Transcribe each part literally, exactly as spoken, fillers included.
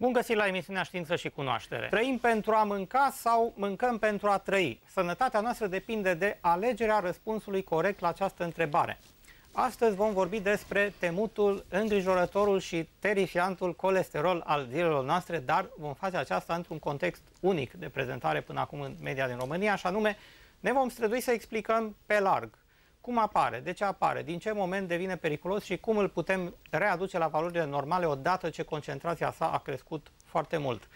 Bun găsit la emisiunea Știință și Cunoaștere. Trăim pentru a mânca sau mâncăm pentru a trăi? Sănătatea noastră depinde de alegerea răspunsului corect la această întrebare. Astăzi vom vorbi despre temutul, îngrijorătorul și terifiantul colesterol al zilelor noastre, dar vom face aceasta într-un context unic de prezentare până acum în media din România, și anume ne vom strădui să explicăm pe larg cum apare, de ce apare, din ce moment devine periculos și cum îl putem readuce la valorile normale odată ce concentrația sa a crescut foarte mult.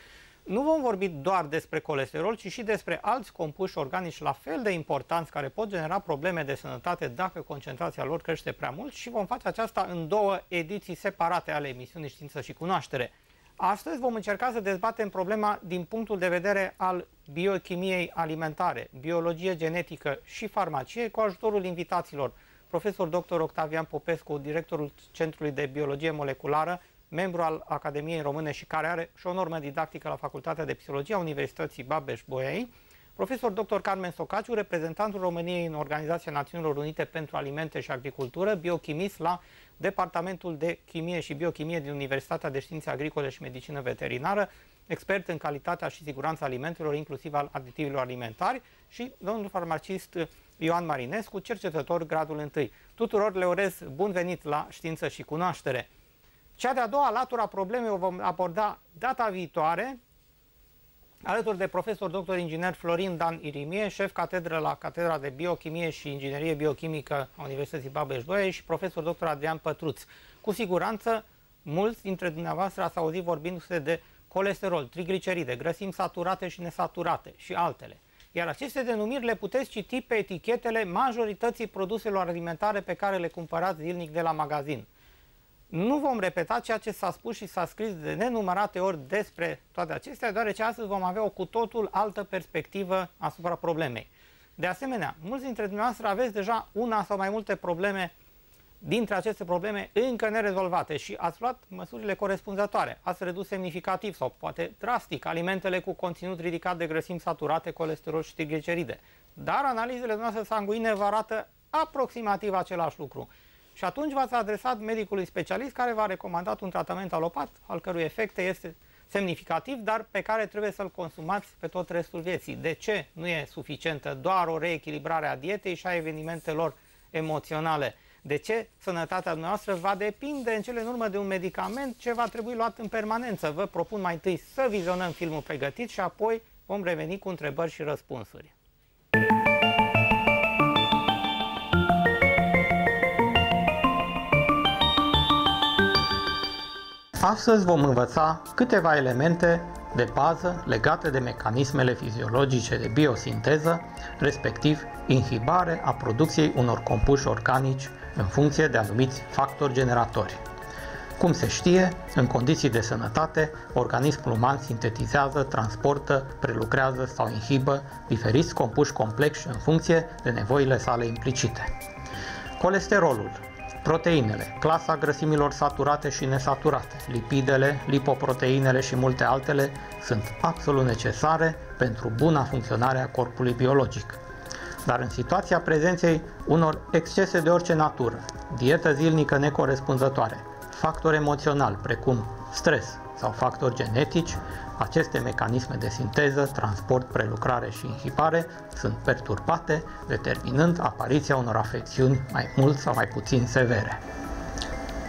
Nu vom vorbi doar despre colesterol, ci și despre alți compuși organici la fel de importanți care pot genera probleme de sănătate dacă concentrația lor crește prea mult, și vom face aceasta în două ediții separate ale emisiunii Știință și Cunoaștere. Astăzi vom încerca să dezbatem problema din punctul de vedere al biochimiei alimentare, biologie genetică și farmacie cu ajutorul invitaților. Profesor doctor Octavian Popescu, directorul Centrului de Biologie Moleculară, membru al Academiei Române și care are și o normă didactică la Facultatea de Psihologie a Universității Babeș-Bolyai. Profesor doctor Carmen Socaciu, reprezentantul României în Organizația Națiunilor Unite pentru Alimente și Agricultură, biochimist la Departamentul de Chimie și Biochimie din Universitatea de Științe Agricole și Medicină Veterinară, expert în calitatea și siguranța alimentelor, inclusiv al aditivilor alimentari, și domnul farmacist Ioan Marinescu, cercetător gradul unu. Tuturor le urez bun venit la Știință și Cunoaștere. Cea de-a doua latură a problemei o vom aborda data viitoare, alături de profesor doctor inginer Florin Dan Irimie, șef catedră la Catedra de Biochimie și Inginerie Biochimică a Universității Babeș-Bolyai, și profesor doctor Adrian Pătruț. Cu siguranță, mulți dintre dumneavoastră ați auzit vorbindu-se de colesterol, trigliceride, grăsimi saturate și nesaturate și altele. Iar aceste denumiri le puteți citi pe etichetele majorității produselor alimentare pe care le cumpărați zilnic de la magazin. Nu vom repeta ceea ce s-a spus și s-a scris de nenumărate ori despre toate acestea, deoarece astăzi vom avea o cu totul altă perspectivă asupra problemei. De asemenea, mulți dintre dumneavoastră aveți deja una sau mai multe probleme dintre aceste probleme încă nerezolvate și ați luat măsurile corespunzătoare. Ați redus semnificativ sau poate drastic alimentele cu conținut ridicat de grăsimi saturate, colesterol și trigliceride. Dar analizele noastre sanguine vă arată aproximativ același lucru. Și atunci v-ați adresat medicului specialist care v-a recomandat un tratament alopat, al cărui efecte este semnificativ, dar pe care trebuie să-l consumați pe tot restul vieții. De ce nu e suficientă doar o reechilibrare a dietei și a evenimentelor emoționale? De ce sănătatea noastră va depinde în cele din urmă de un medicament ce va trebui luat în permanență? Vă propun mai întâi să vizionăm filmul pregătit și apoi vom reveni cu întrebări și răspunsuri. Astăzi vom învăța câteva elemente de bază legate de mecanismele fiziologice de biosinteză, respectiv inhibare a producției unor compuși organici în funcție de anumiți factori generatori. Cum se știe, în condiții de sănătate, organismul uman sintetizează, transportă, prelucrează sau inhibă diferiți compuși complexi în funcție de nevoile sale implicite. Colesterolul, proteinele, clasa grăsimilor saturate și nesaturate, lipidele, lipoproteinele și multe altele sunt absolut necesare pentru buna funcționare a corpului biologic. Dar în situația prezenței unor excese de orice natură, dietă zilnică necorespunzătoare, factori emoționali precum stres sau factori genetici, aceste mecanisme de sinteză, transport, prelucrare și inhibare sunt perturbate, determinând apariția unor afecțiuni mai mult sau mai puțin severe.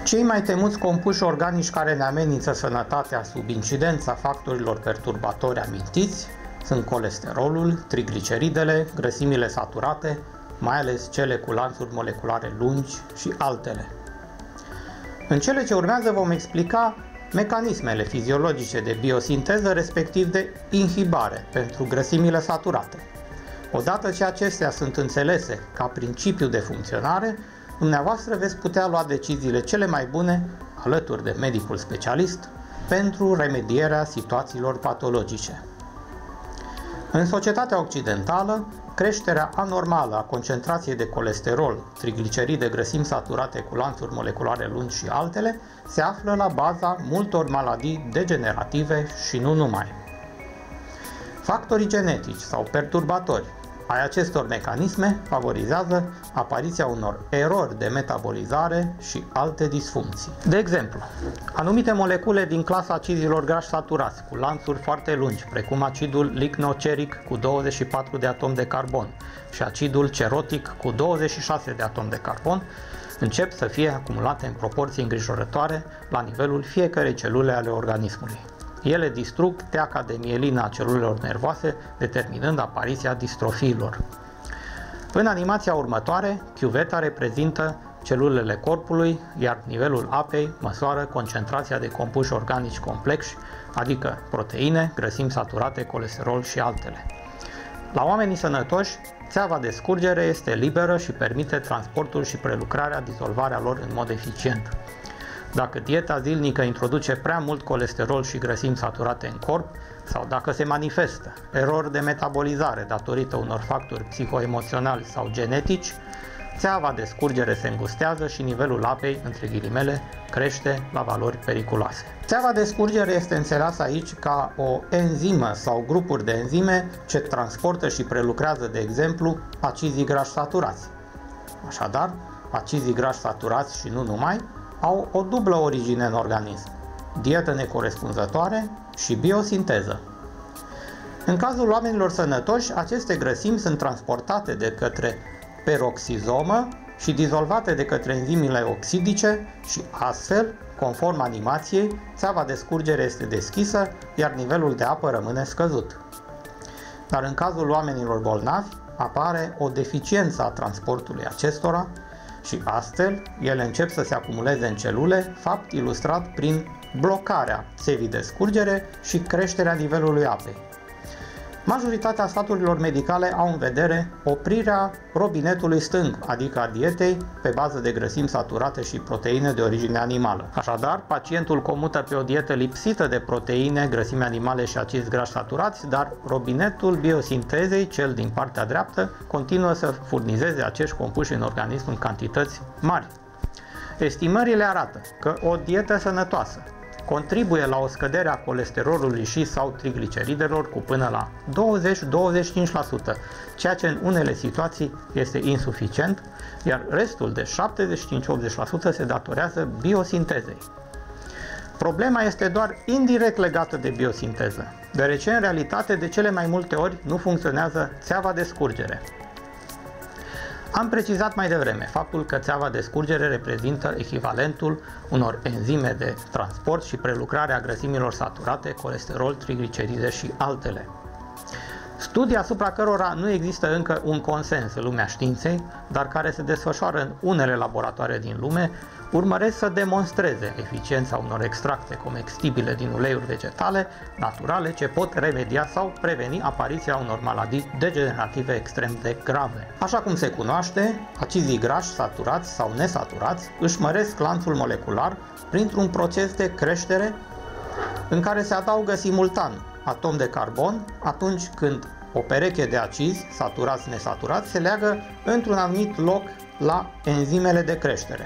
Cei mai temuți compuși organici care ne amenință sănătatea sub incidența factorilor perturbatori amintiți sunt colesterolul, trigliceridele, grăsimile saturate, mai ales cele cu lanțuri moleculare lungi, și altele. În cele ce urmează vom explica mecanismele fiziologice de biosinteză, respectiv de inhibare pentru grăsimile saturate. Odată ce acestea sunt înțelese ca principiu de funcționare, dumneavoastră veți putea lua deciziile cele mai bune, alături de medicul specialist, pentru remedierea situațiilor patologice. În societatea occidentală, creșterea anormală a concentrației de colesterol, trigliceride, grăsimi saturate cu lanțuri moleculare lungi și altele se află la baza multor maladii degenerative și nu numai. Factorii genetici sau perturbatori, ai acestor mecanisme favorizează apariția unor erori de metabolizare și alte disfuncții. De exemplu, anumite molecule din clasa acizilor grași saturați cu lanțuri foarte lungi, precum acidul lignoceric cu douăzeci și patru de atomi de carbon și acidul cerotic cu douăzeci și șase de atomi de carbon, încep să fie acumulate în proporții îngrijorătoare la nivelul fiecărei celule ale organismului. Ele distrug teaca de mielină a celulelor nervoase, determinând apariția distrofiilor. În animația următoare, chiuveta reprezintă celulele corpului, iar nivelul apei măsoară concentrația de compuși organici complexi, adică proteine, grăsimi saturate, colesterol și altele. La oamenii sănătoși, țeava de scurgere este liberă și permite transportul și prelucrarea, dizolvarea lor în mod eficient. Dacă dieta zilnică introduce prea mult colesterol și grăsimi saturate în corp, sau dacă se manifestă erori de metabolizare datorită unor factori psihoemoționali sau genetici, țeava de scurgere se îngustează și nivelul apei, între ghilimele, crește la valori periculoase. Țeava de scurgere este înțeleasă aici ca o enzimă sau grupuri de enzime ce transportă și prelucrează, de exemplu, acizii grași saturați. Așadar, acizii grași saturați și nu numai, au o dublă origine în organism, dietă necorespunzătoare și biosinteză. În cazul oamenilor sănătoși, aceste grăsimi sunt transportate de către peroxizomă și dizolvate de către enzimile oxidice și astfel, conform animației, țeava de scurgere este deschisă, iar nivelul de apă rămâne scăzut. Dar în cazul oamenilor bolnavi, apare o deficiență a transportului acestora, și astfel ele încep să se acumuleze în celule, fapt ilustrat prin blocarea țevii de scurgere și creșterea nivelului apei. Majoritatea sfaturilor medicale au în vedere oprirea robinetului stâng, adică a dietei pe bază de grăsimi saturate și proteine de origine animală. Așadar, pacientul comută pe o dietă lipsită de proteine, grăsimi animale și acizi grași saturați, dar robinetul biosintezei, cel din partea dreaptă, continuă să furnizeze acești compuși în organism în cantități mari. Estimările arată că o dietă sănătoasă contribuie la o scădere a colesterolului și sau trigliceridelor cu până la douăzeci până la douăzeci și cinci la sută, ceea ce în unele situații este insuficient, iar restul de șaptezeci și cinci la optzeci la sută se datorează biosintezei. Problema este doar indirect legată de biosinteză, deoarece în realitate de cele mai multe ori nu funcționează țeava de scurgere. Am precizat mai devreme faptul că țeava de scurgere reprezintă echivalentul unor enzime de transport și prelucrare a grăsimilor saturate, colesterol, trigliceride și altele. Studii asupra cărora nu există încă un consens în lumea științei, dar care se desfășoară în unele laboratoare din lume, urmăresc să demonstreze eficiența unor extracte comestibile din uleiuri vegetale naturale ce pot remedia sau preveni apariția unor maladii degenerative extrem de grave. Așa cum se cunoaște, acizii grași saturați sau nesaturați își măresc lanțul molecular printr-un proces de creștere în care se adaugă simultan atom de carbon atunci când o pereche de acizi, saturați, nesaturați, se leagă într-un anumit loc la enzimele de creștere.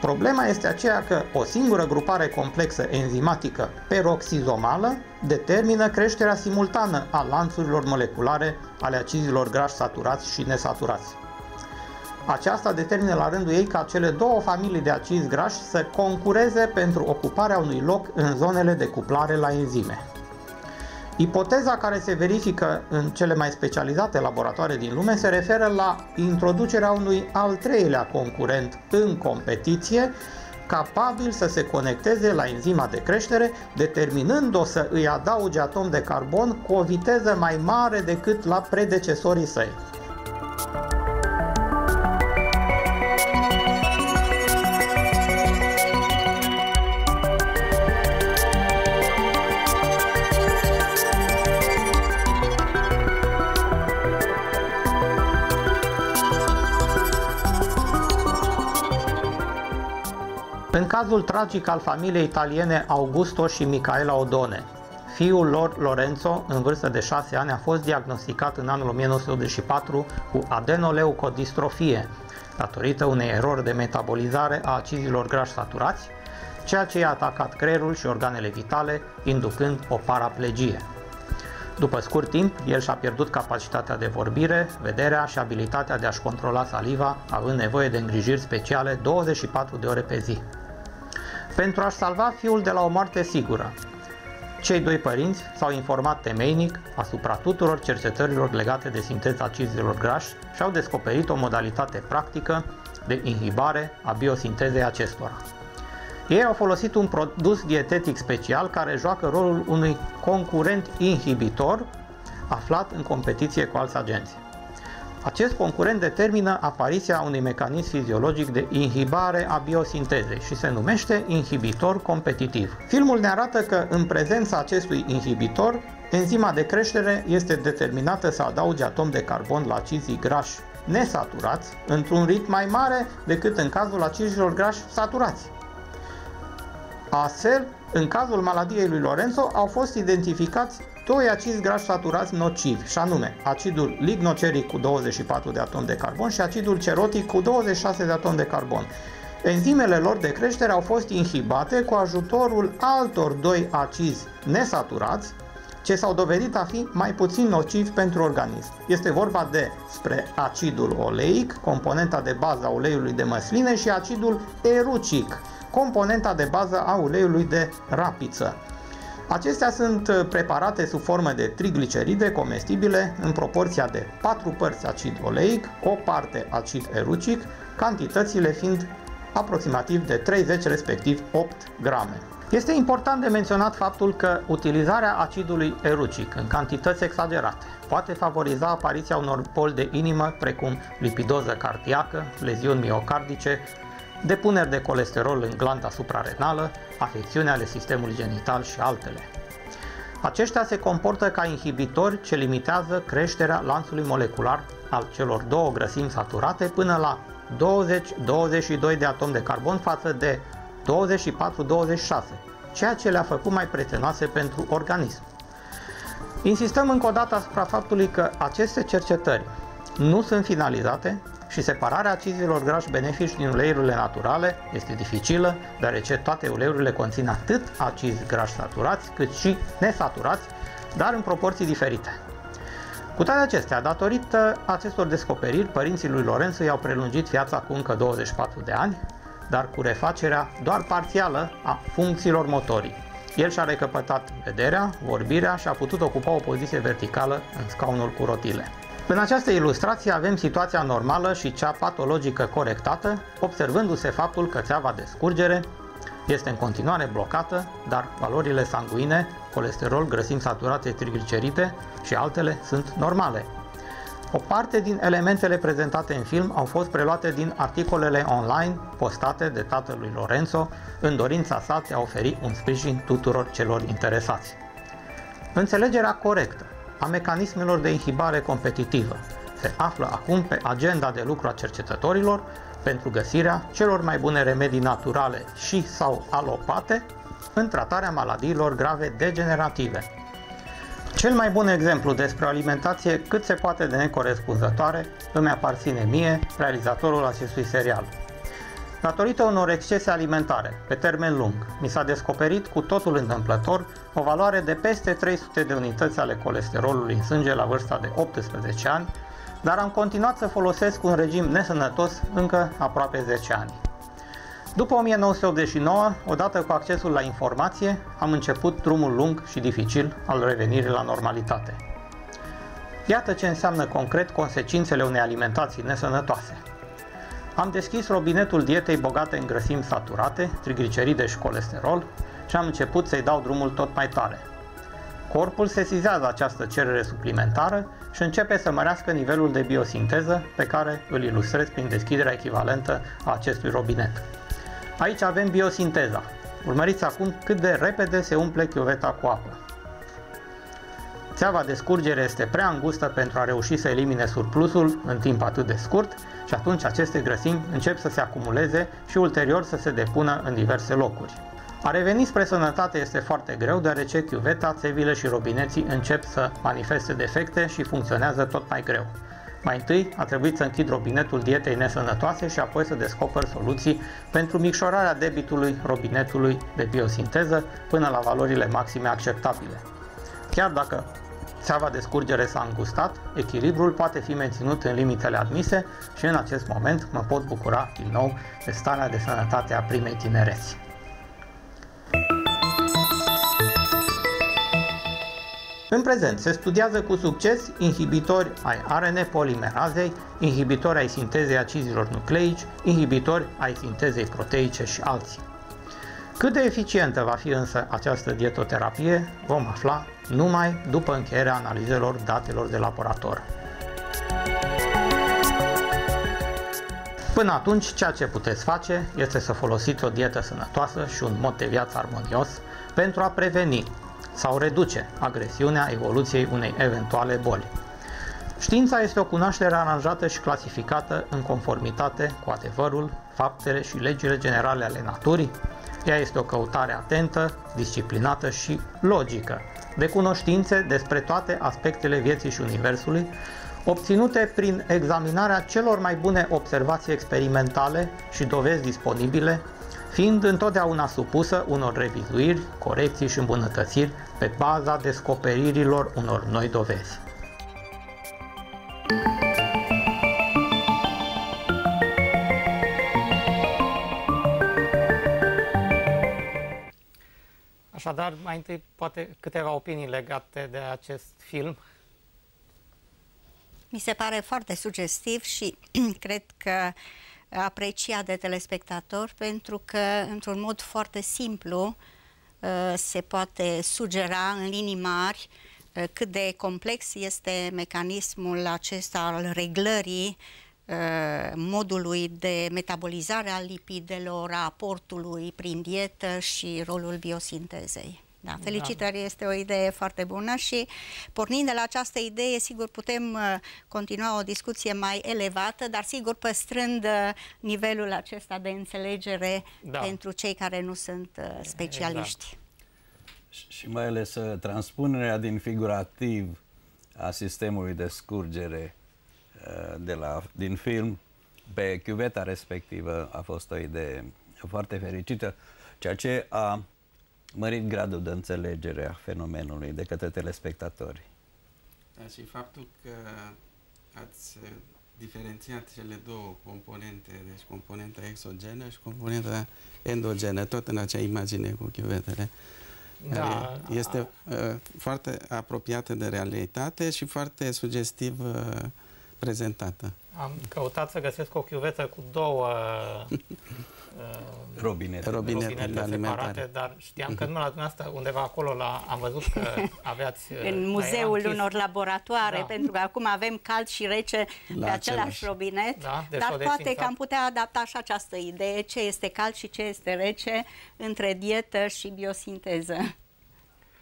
Problema este aceea că o singură grupare complexă enzimatică peroxizomală determină creșterea simultană a lanțurilor moleculare ale acizilor grași saturați și nesaturați. Aceasta determină la rândul ei ca cele două familii de acizi grași să concureze pentru ocuparea unui loc în zonele de cuplare la enzime. Ipoteza care se verifică în cele mai specializate laboratoare din lume se referă la introducerea unui al treilea concurent în competiție, capabil să se conecteze la enzima de creștere, determinând-o să îi adauge atom de carbon cu o viteză mai mare decât la predecesorii săi. În cazul tragic al familiei italiene Augusto și Micaela Odone, fiul lor Lorenzo, în vârstă de șase ani, a fost diagnosticat în anul o mie nouă sute optzeci și patru cu adenoleucodistrofie, datorită unei erori de metabolizare a acizilor grași saturați, ceea ce i-a atacat creierul și organele vitale, inducând o paraplegie. După scurt timp, el și-a pierdut capacitatea de vorbire, vederea și abilitatea de a-și controla saliva, având nevoie de îngrijiri speciale douăzeci și patru de ore pe zi. Pentru a-și salva fiul de la o moarte sigură, cei doi părinți s-au informat temeinic asupra tuturor cercetărilor legate de sinteza acizilor grași și au descoperit o modalitate practică de inhibare a biosintezei acestora. Ei au folosit un produs dietetic special care joacă rolul unui concurent inhibitor aflat în competiție cu alți agenți. Acest concurent determină apariția unui mecanism fiziologic de inhibare a biosintezei și se numește inhibitor competitiv. Filmul ne arată că în prezența acestui inhibitor, enzima de creștere este determinată să adauge atom de carbon la acizii grași nesaturați într-un ritm mai mare decât în cazul acizilor grași saturați. Astfel, în cazul maladiei lui Lorenzo au fost identificați doi acizi grași saturați nocivi, și anume acidul lignoceric cu douăzeci și patru de atomi de carbon și acidul cerotic cu douăzeci și șase de atomi de carbon. Enzimele lor de creștere au fost inhibate cu ajutorul altor doi acizi nesaturați, ce s-au dovedit a fi mai puțin nocivi pentru organism. Este vorba despre acidul oleic, componenta de bază a uleiului de măsline, și acidul erucic, componenta de bază a uleiului de rapiță. Acestea sunt preparate sub formă de trigliceride comestibile în proporția de patru părți acid oleic, o parte acid erucic, cantitățile fiind aproximativ de treizeci respectiv opt grame. Este important de menționat faptul că utilizarea acidului erucic în cantități exagerate poate favoriza apariția unor boli de inimă precum lipidoză cardiacă, leziuni miocardice, depuneri de colesterol în glanda suprarenală, afecțiuni ale sistemului genital și altele. Aceștia se comportă ca inhibitori ce limitează creșterea lanțului molecular al celor două grăsimi saturate până la douăzeci - douăzeci și doi de atomi de carbon față de douăzeci și patru - douăzeci și șase, ceea ce le-a făcut mai prietenoase pentru organism. Insistăm încă o dată asupra faptului că aceste cercetări nu sunt finalizate și separarea acizilor grași benefici din uleiurile naturale este dificilă, deoarece toate uleiurile conțin atât acizi grași saturați cât și nesaturați, dar în proporții diferite. Cu toate acestea, datorită acestor descoperiri, părinții lui Lorenzo i-au prelungit viața cu încă douăzeci și patru de ani, dar cu refacerea doar parțială a funcțiilor motorii. El și-a recăpătat vederea, vorbirea și a putut ocupa o poziție verticală în scaunul cu rotile. În această ilustrație avem situația normală și cea patologică corectată, observându-se faptul că țeava de scurgere este în continuare blocată, dar valorile sanguine, colesterol, grăsimi saturate, trigliceride și altele sunt normale. O parte din elementele prezentate în film au fost preluate din articolele online postate de tatălui Lorenzo, în dorința sa de a oferi un sprijin tuturor celor interesați. Înțelegerea corectă a mecanismelor de inhibare competitivă se află acum pe agenda de lucru a cercetătorilor pentru găsirea celor mai bune remedii naturale și sau alopate în tratarea maladiilor grave degenerative. Cel mai bun exemplu despre alimentație cât se poate de necorespunzătoare îmi aparține mie, realizatorul acestui serial. Datorită unor excese alimentare, pe termen lung, mi s-a descoperit cu totul întâmplător o valoare de peste trei sute de unități ale colesterolului în sânge la vârsta de optsprezece ani, dar am continuat să folosesc un regim nesănătos încă aproape zece ani. După o mie nouă sute optzeci și nouă, odată cu accesul la informație, am început drumul lung și dificil al revenirii la normalitate. Iată ce înseamnă concret consecințele unei alimentații nesănătoase. Am deschis robinetul dietei bogate în grăsimi saturate, trigliceride și colesterol și am început să-i dau drumul tot mai tare. Corpul sesizează această cerere suplimentară și începe să mărească nivelul de biosinteză pe care îl ilustrez prin deschiderea echivalentă a acestui robinet. Aici avem biosinteza. Urmăriți acum cât de repede se umple chiuveta cu apă. Țeava de scurgere este prea îngustă pentru a reuși să elimine surplusul în timp atât de scurt și atunci aceste grăsimi încep să se acumuleze și ulterior să se depună în diverse locuri. A reveni spre sănătate este foarte greu, deoarece chiuveta, țevile și robineții încep să manifeste defecte și funcționează tot mai greu. Mai întâi a trebuit să închid robinetul dietei nesănătoase și apoi să descoper soluții pentru micșorarea debitului robinetului de biosinteză până la valorile maxime acceptabile. Chiar dacă Țeava de scurgere s-a îngustat, echilibrul poate fi menținut în limitele admise și în acest moment mă pot bucura din nou de starea de sănătate a primei tinereți. În prezent se studiază cu succes inhibitori ai A R N polimerazei, inhibitori ai sintezei acizilor nucleici, inhibitori ai sintezei proteice și alții. Cât de eficientă va fi însă această dietoterapie vom afla numai după încheierea analizelor datelor de laborator. Până atunci, ceea ce puteți face este să folosiți o dietă sănătoasă și un mod de viață armonios pentru a preveni sau reduce agresiunea evoluției unei eventuale boli. Știința este o cunoaștere aranjată și clasificată în conformitate cu adevărul, faptele și legile generale ale naturii. Ea este o căutare atentă, disciplinată și logică de cunoștințe despre toate aspectele vieții și universului, obținute prin examinarea celor mai bune observații experimentale și dovezi disponibile, fiind întotdeauna supusă unor revizuiri, corecții și îmbunătățiri pe baza descoperirilor unor noi dovezi. Așadar, mai întâi, poate câteva opinii legate de acest film. Mi se pare foarte sugestiv și cred că apreciat de telespectatori, pentru că, într-un mod foarte simplu, se poate sugera în linii mari cât de complex este mecanismul acesta al reglării modului de metabolizare a lipidelor, a aportului prin dietă și rolul biosintezei. Da, felicitări, este o idee foarte bună și pornind de la această idee, sigur, putem continua o discuție mai elevată, dar sigur păstrând nivelul acesta de înțelegere, da, pentru cei care nu sunt specialiști. Exact. Și mai ales transpunerea din figurativ a sistemului de scurgere de la, din film pe chiuveta respectivă a fost o idee foarte fericită, ceea ce a mărit gradul de înțelegere a fenomenului de către telespectatori. Da, și faptul că ați diferențiat cele două componente, deci componenta exogenă și componenta endogenă, tot în acea imagine cu chiuvetele, da, este a... uh, foarte apropiată de realitate și foarte sugestiv uh, prezentată. Am căutat să găsesc o chiuvetă cu două uh, robinete, robinete, robinete separate, dar știam că numai la dumneavoastră, undeva acolo, la, am văzut că aveați... în muzeul unor laboratoare, da, pentru că acum avem cald și rece la pe același robinet, da? Deci dar poate că am putea adapta și această idee, ce este cald și ce este rece, între dietă și biosinteză.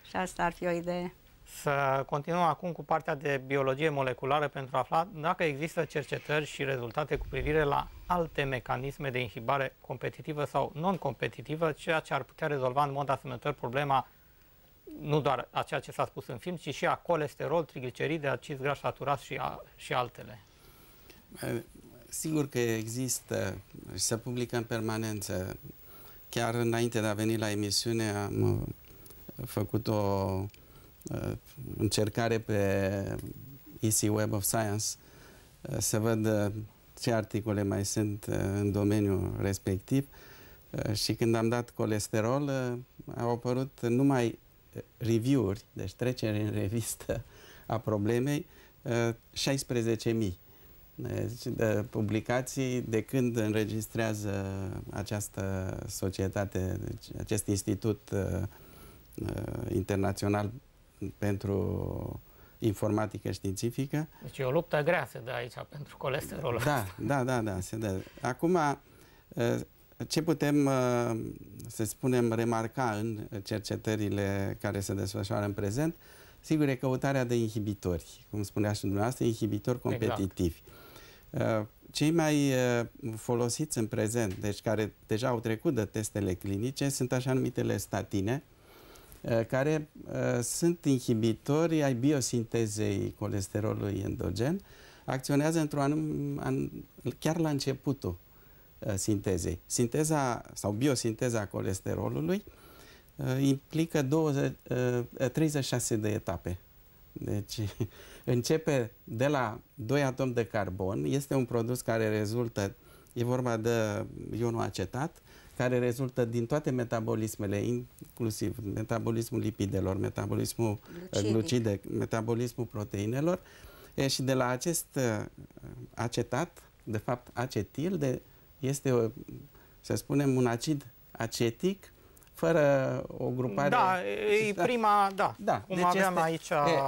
Și asta ar fi o idee. Să continuăm acum cu partea de biologie moleculară pentru a afla dacă există cercetări și rezultate cu privire la alte mecanisme de inhibare competitivă sau non-competitivă, ceea ce ar putea rezolva în mod asemănător problema nu doar a ceea ce s-a spus în film, ci și a colesterol, trigliceride, acizi grași saturați și, a, și altele. Sigur că există și se publică în permanență. Chiar înainte de a veni la emisiune am făcut o încercare pe E C Web of Science să văd ce articole mai sunt în domeniul respectiv și când am dat colesterol au apărut numai review-uri, deci trecere în revistă a problemei, șaisprezece mii de publicații de când înregistrează această societate, acest institut internațional pentru informatică științifică. Deci e o luptă grea se dă aici pentru colesterolul. Da, da, da, da, se dă. Acum, ce putem, să spunem, remarca în cercetările care se desfășoară în prezent? Sigur, e căutarea de inhibitori, cum spunea și dumneavoastră, inhibitori competitivi. Exact. Cei mai folosiți în prezent, deci care deja au trecut de testele clinice, sunt așa numitele statine, care uh, sunt inhibitori ai biosintezei colesterolului endogen, acționează într-un anum, an, chiar la începutul uh, sintezei. Sinteza sau biosinteza colesterolului uh, implică douăzeci, uh, treizeci și șase de etape Deci începe de la doi atomi de carbon, este un produs care rezultă, e vorba de ionul acetat, care rezultă din toate metabolismele, inclusiv metabolismul lipidelor, metabolismul glucidic, metabolismul proteinelor. E, și de la acest acetat, de fapt acetil, de, este, să spunem, un acid acetic, fără o grupare... Da, e prima, da, da. Cum deci aveam este, aici... E,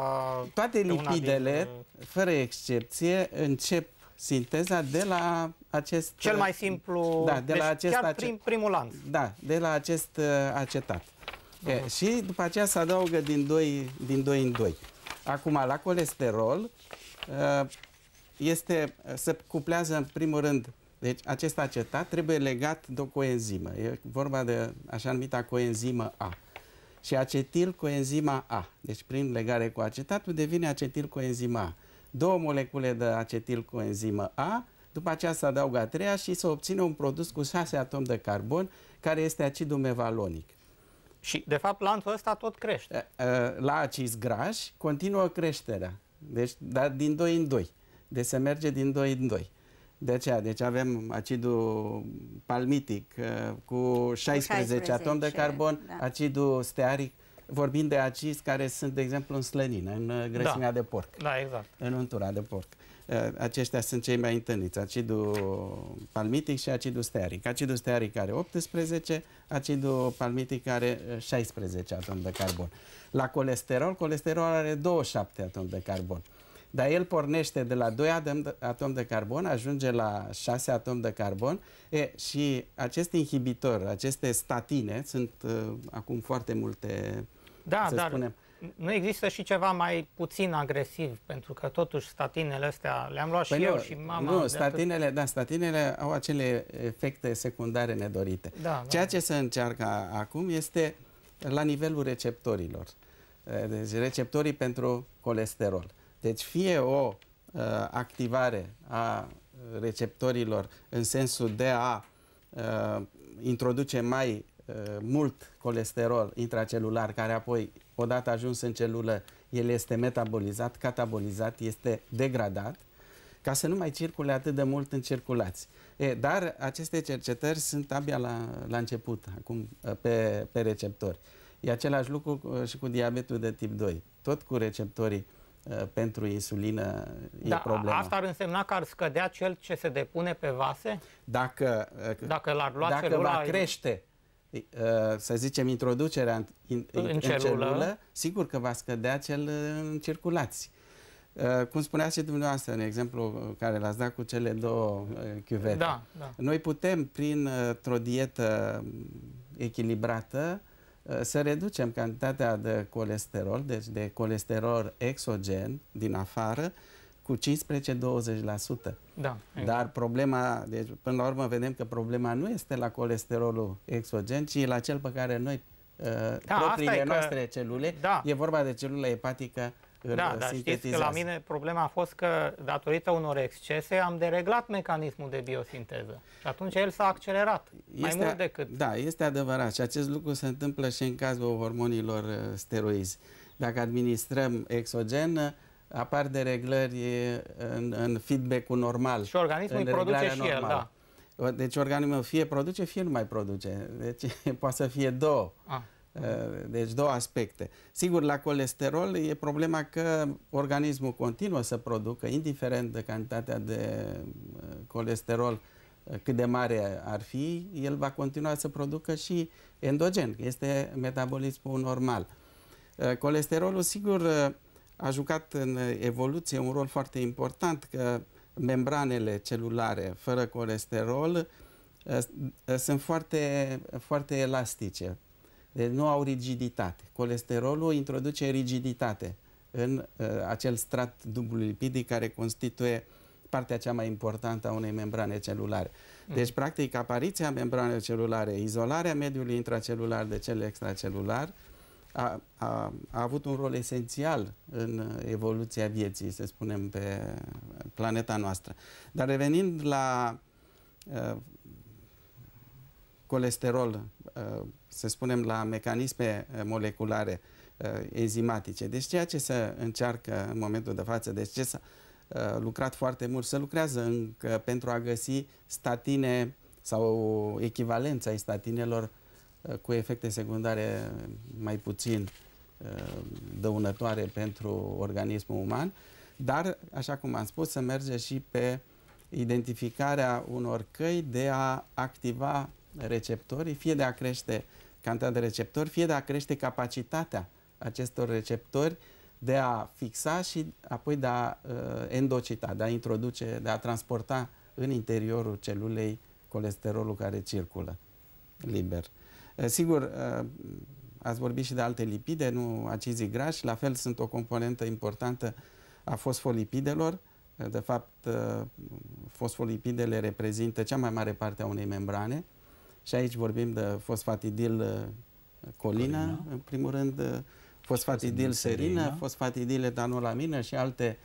toate lipidele, din... fără excepție, încep sinteza de la acest... Cel mai simplu, da, de deci la acest chiar prim, primul lanț. Da, de la acest acetat. Uh-huh. E, și după aceea se adaugă din doi, din doi în doi. Acum, la colesterol, este, se cuplează în primul rând. Deci acest acetat trebuie legat de o coenzimă. E vorba de așa numită coenzimă A. Și acetilcoenzima A. Deci prin legare cu acetatul devine acetilcoenzima A. Două molecule de acetilcoenzimă A, după aceea se adaugă a treia și se obține un produs cu șase atomi de carbon, care este acidul mevalonic. Și, de fapt, lanțul ăsta tot crește. La acizi grași continuă creșterea. Deci, dar din doi în doi. Deci se merge din doi în doi. De aceea, deci avem acidul palmitic cu șaisprezece atomi de carbon, da. Acidul stearic, vorbind de acizi care sunt, de exemplu, în slănină, în grăsimea, da, de porc. Da, exact. În untura de porc. Aceștia sunt cei mai întâlniți, acidul palmitic și acidul stearic. Acidul stearic are optsprezece, acidul palmitic are șaisprezece atomi de carbon. La colesterol, colesterol are douăzeci și șapte atomi de carbon. Dar el pornește de la doi atomi de carbon, ajunge la șase atomi de carbon, e, și acest inhibitor, aceste statine, sunt uh, acum foarte multe, da, să dar... spunem. Nu există și ceva mai puțin agresiv, pentru că totuși statinele astea le-am luat păi și nu, eu și mama. Nu, statinele, atât... da, statinele au acele efecte secundare nedorite. Da, Ceea da. ce se încearcă acum este la nivelul receptorilor. Deci receptorii pentru colesterol. Deci fie o uh, activare a receptorilor în sensul de a uh, introduce mai uh, mult colesterol intracelular, care apoi, odată ajuns în celulă, el este metabolizat, catabolizat, este degradat, ca să nu mai circule atât de mult în circulație. E, dar aceste cercetări sunt abia la, la început, acum, pe, pe receptori. E același lucru și cu diabetul de tip doi. Tot cu receptorii pentru insulină e da, problema. Asta ar însemna că ar scădea cel ce se depune pe vase? Dacă, dacă l-ar lua dacă celula... va crește, să zicem, introducerea în, în, în celulă. celulă, sigur că va scădea cel în circulație. Cum spunea și dumneavoastră în exemplu care l-ați dat cu cele două chiuvete. Da, da. Noi putem, printr-o dietă echilibrată, să reducem cantitatea de colesterol, deci de colesterol exogen din afară, cu cincisprezece douăzeci la sută. Da, dar problema, deci până la urmă vedem că problema nu este la colesterolul exogen, ci la cel pe care noi, da, propriile noastre că... celule, da. e vorba de celula epatică, îl da, dar știți că la mine problema a fost că, datorită unor excese, am dereglat mecanismul de biosinteză. Și atunci el s-a accelerat, este, mai mult decât... Da, este adevărat. Și acest lucru se întâmplă și în cazul hormonilor steroizi. Dacă administrăm exogen, apar dereglări în, în feedback-ul normal. Și organismul îi produce și el, da. Deci organismul fie produce, fie nu mai produce. Deci poate să fie două. Ah. Deci două aspecte. Sigur, la colesterol e problema că organismul continuă să producă, indiferent de cantitatea de colesterol cât de mare ar fi, el va continua să producă și endogen, este metabolismul normal. Colesterolul, sigur, a jucat în evoluție un rol foarte important, că membranele celulare fără colesterol sunt foarte, foarte elastice. Deci nu au rigiditate. Colesterolul introduce rigiditate în uh, acel strat dublu lipidic care constituie partea cea mai importantă a unei membrane celulare. Deci, mm. practic, apariția membranelor celulare, izolarea mediului intracelular de cel extracelular a, a, a avut un rol esențial în evoluția vieții, să spunem, pe planeta noastră. Dar revenind la uh, colesterol, să spunem, la mecanisme moleculare enzimatice. Deci ceea ce se încearcă în momentul de față, deci ce s-a lucrat foarte mult, se lucrează încă pentru a găsi statine sau echivalența ai statinelor cu efecte secundare mai puțin dăunătoare pentru organismul uman, dar, așa cum am spus, se merge și pe identificarea unor căi de a activa receptorii, fie de a crește cantitatea de receptori, fie de a crește capacitatea acestor receptori de a fixa și apoi de a uh, endocita, de a introduce, de a transporta în interiorul celulei colesterolul care circulă liber. Uh, sigur, uh, ați vorbit și de alte lipide, nu acizii grași, la fel sunt o componentă importantă a fosfolipidelor. De fapt, fosfolipidele reprezintă cea mai mare parte a unei membrane și aici vorbim de fosfatidilcolină, în primul rând, fosfatidilserină, fosfatidil etanolamină și alte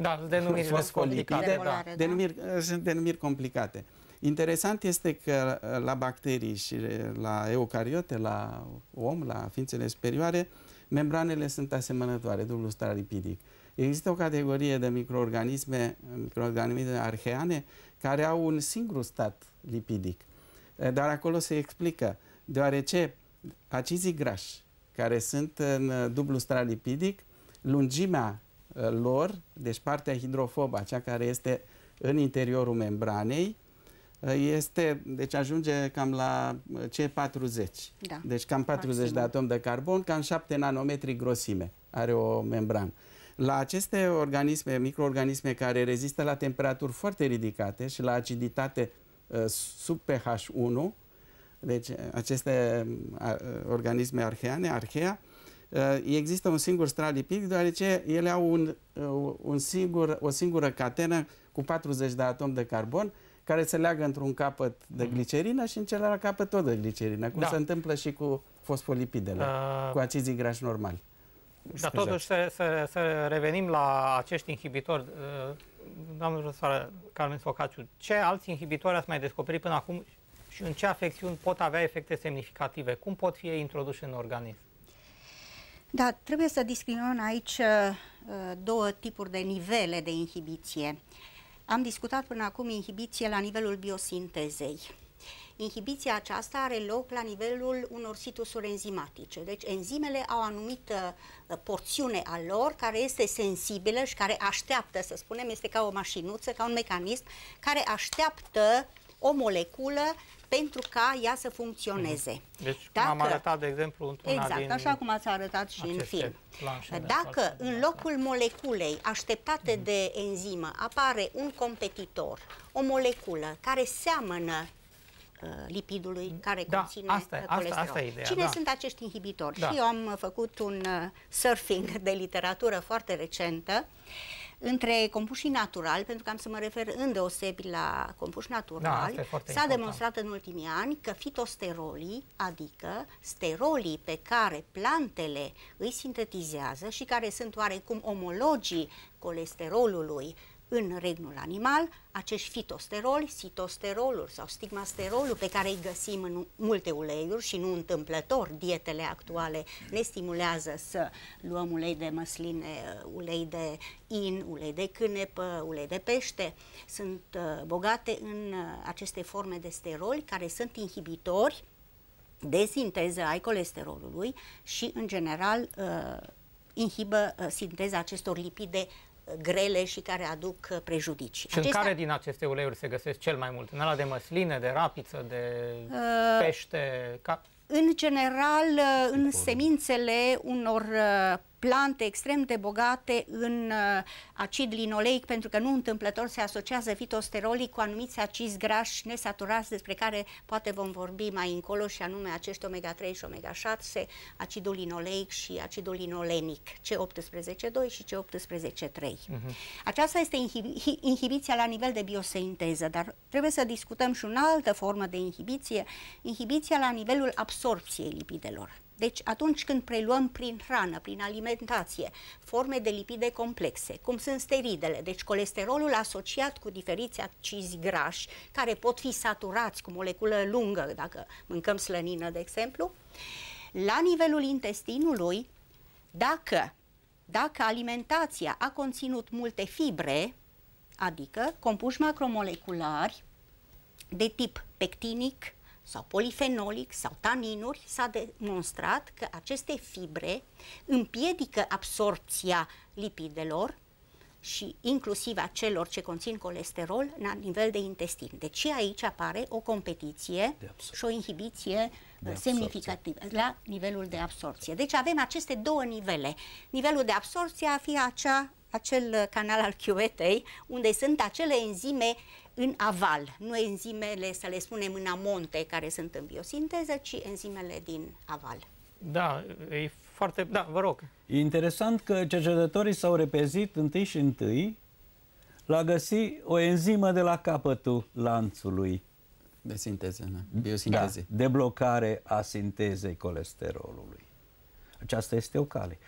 da, denumiri fosfolipide. Da. Denumiri, sunt denumiri complicate. Interesant este că la bacterii și la eucariote, la om, la ființele superioare, membranele sunt asemănătoare, dublul stralipidic. Există o categorie de microorganisme, microorganisme arheane, care au un singur stat lipidic. Dar acolo se explică, deoarece acizii grași, care sunt în dublu stralipidic, lungimea lor, deci partea hidrofobă, cea care este în interiorul membranei, este, deci ajunge cam la C patruzeci. Da. Deci cam patruzeci de atomi de carbon, cam șapte nanometri grosime are o membrană. La aceste organisme, microorganisme care rezistă la temperaturi foarte ridicate și la aciditate sub pH unu, deci aceste organisme arheane, arhea, există un singur strat lipidic, deoarece ele au un, un singur, o singură catenă cu patruzeci de atomi de carbon, care se leagă într-un capăt de glicerină și în celălalt capăt tot de glicerină, cum da. se întâmplă și cu fosfolipidele, uh... cu acizii grași normali. Dar totuși să, să, să revenim la acești inhibitori. Doamnă profesoară Carmen Socaciu, ce alți inhibitori ați mai descoperit până acum și în ce afecțiuni pot avea efecte semnificative? Cum pot fi introduși în organism? Da, trebuie să discriminăm aici două tipuri de nivele de inhibiție. Am discutat până acum inhibiție la nivelul biosintezei. Inhibiția aceasta are loc la nivelul unor situsuri enzimatice. Deci enzimele au o anumită porțiune a lor care este sensibilă și care așteaptă, să spunem, este ca o mașinuță, ca un mecanism care așteaptă o moleculă pentru ca ea să funcționeze. Deci, dacă, cum am arătat, de exemplu, într-una din aceste planșe. Exact, așa cum ați arătat și în film. Dacă în locul moleculei așteptate de enzimă apare un competitor, o moleculă care seamănă lipidului care da, conține asta, colesterol. Asta, asta ideea, Cine da. sunt acești inhibitori? Da. Și eu am făcut un surfing de literatură foarte recentă între compușii naturali, pentru că am să mă refer îndeosebi la compuși naturali. Da, s-a demonstrat în ultimii ani că fitosterolii, adică sterolii pe care plantele îi sintetizează și care sunt oarecum omologii colesterolului în regnul animal, acești fitosteroli, citosterolul sau stigmasterolul pe care îi găsim în multe uleiuri și nu întâmplător, dietele actuale ne stimulează să luăm ulei de măsline, ulei de in, ulei de cânepă, ulei de pește, sunt bogate în aceste forme de steroli care sunt inhibitori de sinteză ai colesterolului și în general inhibă sinteza acestor lipide grele și care aduc prejudicii. Și Acestea... în care din aceste uleiuri se găsesc cel mai mult? În ala de măsline, de rapiță, de uh, pește? Ca... În general, în semințele unor plante extrem de bogate în acid linoleic, pentru că nu întâmplător se asociază fitosterolii cu anumiți acizi grași nesaturați, despre care poate vom vorbi mai încolo, și anume acești omega trei și omega șapte, acidul linoleic și acidul linolenic, C optsprezece doi și C optsprezece trei. Uh-huh. Aceasta este inhibi- inhibiția la nivel de biosinteză, dar trebuie să discutăm și o altă formă de inhibiție, inhibiția la nivelul absorpției lipidelor. Deci atunci când preluăm prin hrană, prin alimentație, forme de lipide complexe, cum sunt steridele, deci colesterolul asociat cu diferiți acizi grași, care pot fi saturați cu moleculă lungă, dacă mâncăm slănină, de exemplu, la nivelul intestinului, dacă, dacă alimentația a conținut multe fibre, adică compuși macromoleculari de tip pectinic sau polifenolic sau taninuri, s-a demonstrat că aceste fibre împiedică absorpția lipidelor și inclusiv a celor ce conțin colesterol la nivel de intestin. Deci și aici apare o competiție și o inhibiție semnificativă la nivelul de absorpție. Deci avem aceste două nivele. Nivelul de absorpție a fi acea, acel canal al chiuvetei unde sunt acele enzime în aval, nu enzimele, să le spunem, în amonte, care sunt în biosinteză, ci enzimele din aval. Da, e foarte... Da, vă rog. E interesant că cercetătorii s-au repezit întâi și întâi la a găsi o enzimă de la capătul lanțului. De sinteză, da. Biosinteze. Da, de blocare a sintezei colesterolului. Aceasta este o cale.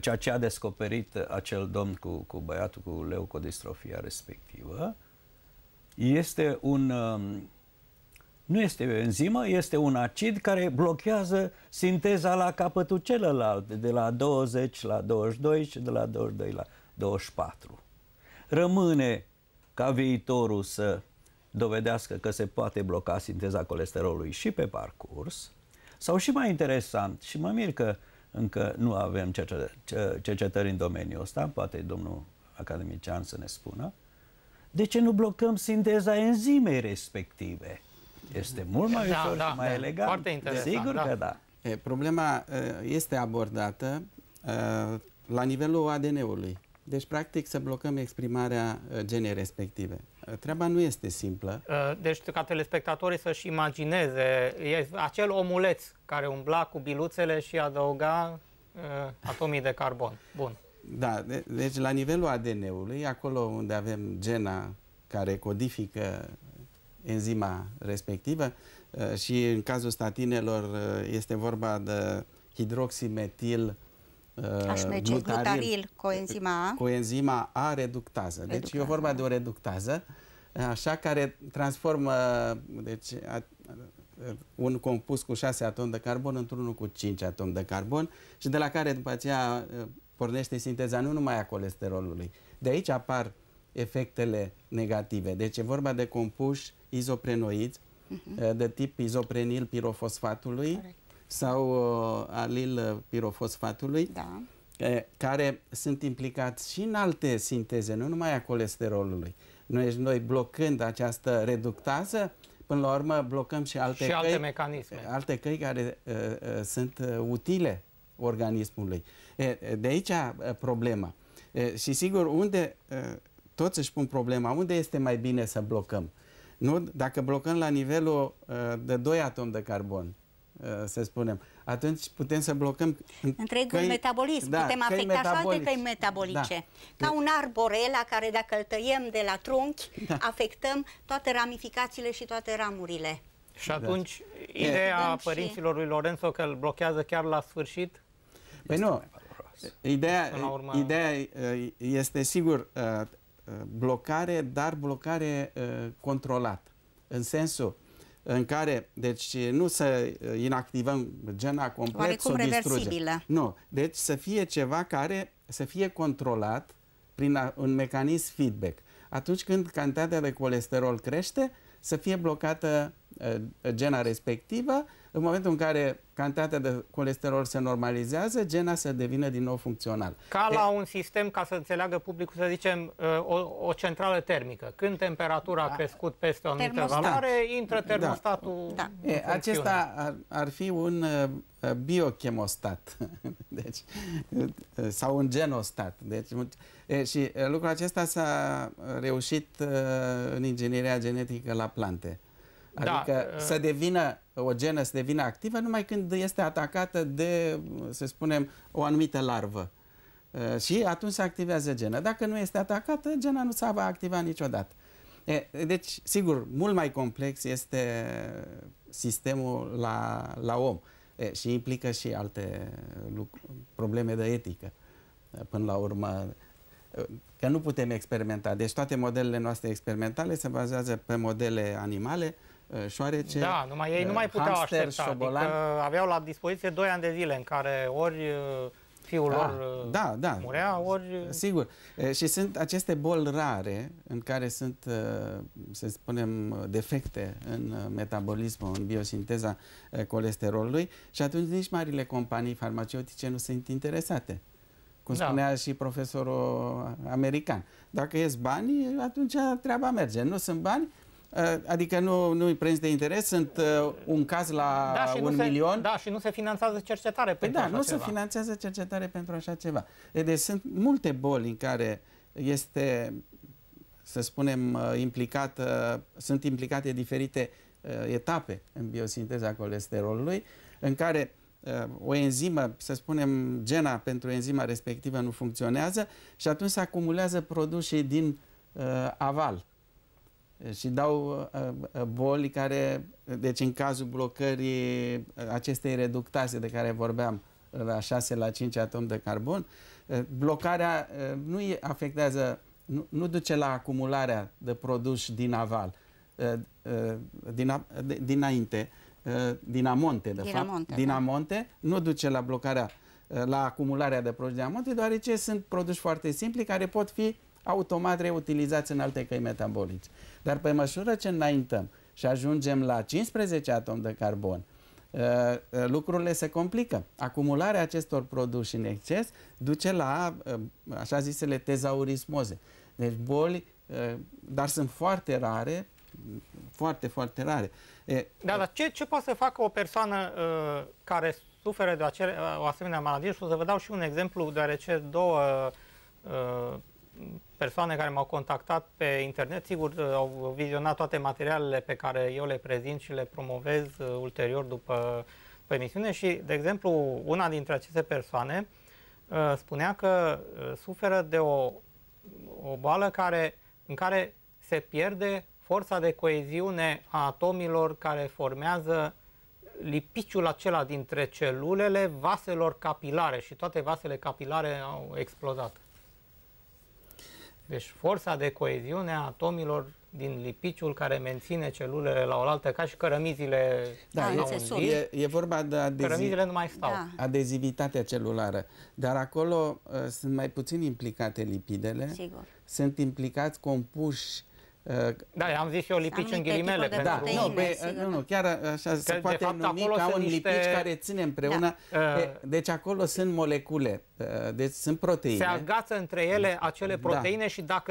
Ceea ce a descoperit acel domn cu, cu băiatul cu leucodistrofia respectivă este un... Nu este o enzimă, este un acid care blochează sinteza la capătul celălalt, de la douăzeci la douăzeci și doi și de la douăzeci și doi la douăzeci și patru. Rămâne ca viitorul să dovedească că se poate bloca sinteza colesterolului și pe parcurs, sau și mai interesant, și mă mir că încă nu avem cercetări în domeniul ăsta, poate domnul academician să ne spună, de ce nu blocăm sinteza enzimei respective? Este mult mai ușor, da, da, și mai, da, elegant. Foarte interesant. Sigur, da, că da. Problema este abordată la nivelul A D N-ului. Deci, practic, să blocăm exprimarea genei respective. Treaba nu este simplă. Deci, ca telespectatorii să-și imagineze, e acel omuleț care umbla cu biluțele și adăuga atomii de carbon. Bun. Da, deci la nivelul A D N-ului, acolo unde avem gena care codifică enzima respectivă, și în cazul statinelor este vorba de hidroximetil glutaril, coenzima, coenzima A reductază. Reductază. Deci e vorba de o reductază, așa, care transformă, deci, un compus cu șase atomi de carbon într-unul cu cinci atomi de carbon și de la care după aceea pornește sinteza nu numai a colesterolului. De aici apar efectele negative. Deci e vorba de compuși izoprenoiți, uh-huh, de tip izoprenil pirofosfatului, corect, sau alil pirofosfatului, da, care sunt implicați și în alte sinteze, nu numai a colesterolului. Noi, noi blocând această reductază, până la urmă blocăm și alte, și căi, alte mecanisme, alte căi care uh, uh, sunt utile organismului. De aici problema. Și sigur, unde uh, toți își pun problema, unde este mai bine să blocăm? Nu? Dacă blocăm la nivelul uh, de doi atomi de carbon, uh, să spunem, atunci putem să blocăm întregul căi, metabolism, da, putem afecta și alte căi metabolice. Da. Ca un arbore la care dacă îl tăiem de la trunchi, da, afectăm toate ramificațiile și toate ramurile. Și atunci, da, ideea e, părinților lui Lorenzo că îl blochează chiar la sfârșit? Păi nu, ideea, urmă... ideea este, sigur, uh, blocare, dar blocare uh, controlat. În sensul în care, deci, nu să inactivăm gena complet, oarecum reversibilă. Nu. Deci să fie ceva care să fie controlat prin a, un mecanism feedback. Atunci când cantitatea de colesterol crește, să fie blocată uh, gena respectivă. În momentul în care cantitatea de colesterol se normalizează, gena să devină din nou funcțional. Ca la un sistem, ca să înțeleagă publicul, să zicem, o, o centrală termică. Când temperatura a crescut peste o anumită valoare, da, intră termostatul, da, da, e, acesta ar, ar fi un uh, biochemostat. Deci, sau un genostat. Deci, e, și lucrul acesta s-a reușit uh, în ingineria genetică la plante. Adică, da, să devină o genă, să devină activă numai când este atacată de, să spunem, o anumită larvă. Și atunci se activează gena. Dacă nu este atacată, gena nu se va activa niciodată. Deci, sigur, mult mai complex este sistemul la, la om și implică și alte probleme de etică. Până la urmă, că nu putem experimenta. Deci toate modelele noastre experimentale se bazează pe modele animale șoarece, da, numai ei nu mai puteau hamster, aștepta, șobolan. Adică aveau la dispoziție doi ani de zile în care ori fiul da, lor da, da, murea, ori... Sigur. Și sunt aceste boli rare în care sunt, să spunem, defecte în metabolismul, în biosinteza colesterolului și atunci nici marile companii farmaceutice nu sunt interesate. Cum spunea da. și profesorul american. Dacă ies bani, atunci treaba merge. Nu sunt bani, adică nu, nu îi prins de interes, sunt un caz la da, un milion. Se, da, și nu se finanțează cercetare pentru da, așa nu ceva. se finanțează cercetare pentru așa ceva. Deci sunt multe boli în care este, să spunem, implicată, sunt implicate diferite etape în biosinteza colesterolului, în care o enzimă, să spunem, gena pentru enzima respectivă nu funcționează și atunci se acumulează produse din uh, aval și dau uh, boli care, deci în cazul blocării acestei reductase de care vorbeam, la șase la cinci atom de carbon, uh, blocarea uh, nu afectează, nu, nu duce la acumularea de produse din aval, uh, uh, din a, de, dinainte, din amonte, de din fapt, din amonte, da. nu duce la blocarea, la acumularea de produse de amonte, deoarece sunt produși foarte simpli care pot fi automat reutilizați în alte căi metabolice. Dar pe măsură ce înaintăm și ajungem la cincisprezece atomi de carbon, lucrurile se complică. Acumularea acestor produse în exces duce la, așa zisele, tezaurismoze. Deci boli, dar sunt foarte rare, foarte, foarte rare. E, da, dar ce, ce poate să facă o persoană uh, care suferă de acele, o asemenea maladie? Și o să vă dau și un exemplu, deoarece două uh, persoane care m-au contactat pe internet, sigur, uh, au vizionat toate materialele pe care eu le prezint și le promovez uh, ulterior după, după emisiune și, de exemplu, una dintre aceste persoane uh, spunea că uh, suferă de o, o boală care, în care se pierde forța de coeziune a atomilor care formează lipiciul acela dintre celulele vaselor capilare și toate vasele capilare au explodat. Deci forța de coeziune a atomilor din lipiciul care menține celulele la oaltă, ca și cărămizile. Da, e, e vorba de adezi... cărămizile nu mai stau. Da. Adezivitatea celulară. Dar acolo uh, sunt mai puțin implicate lipidele. Sigur. Sunt implicați compuși. Da, am zis eu lipici în ghilimele. Pentru... Da, nu, pe, nu, nu, chiar așa se poate numi ca un lipici niște... care ține împreună. Da. E, deci acolo sunt molecule, deci sunt proteine. Se agață între ele acele proteine da. și dacă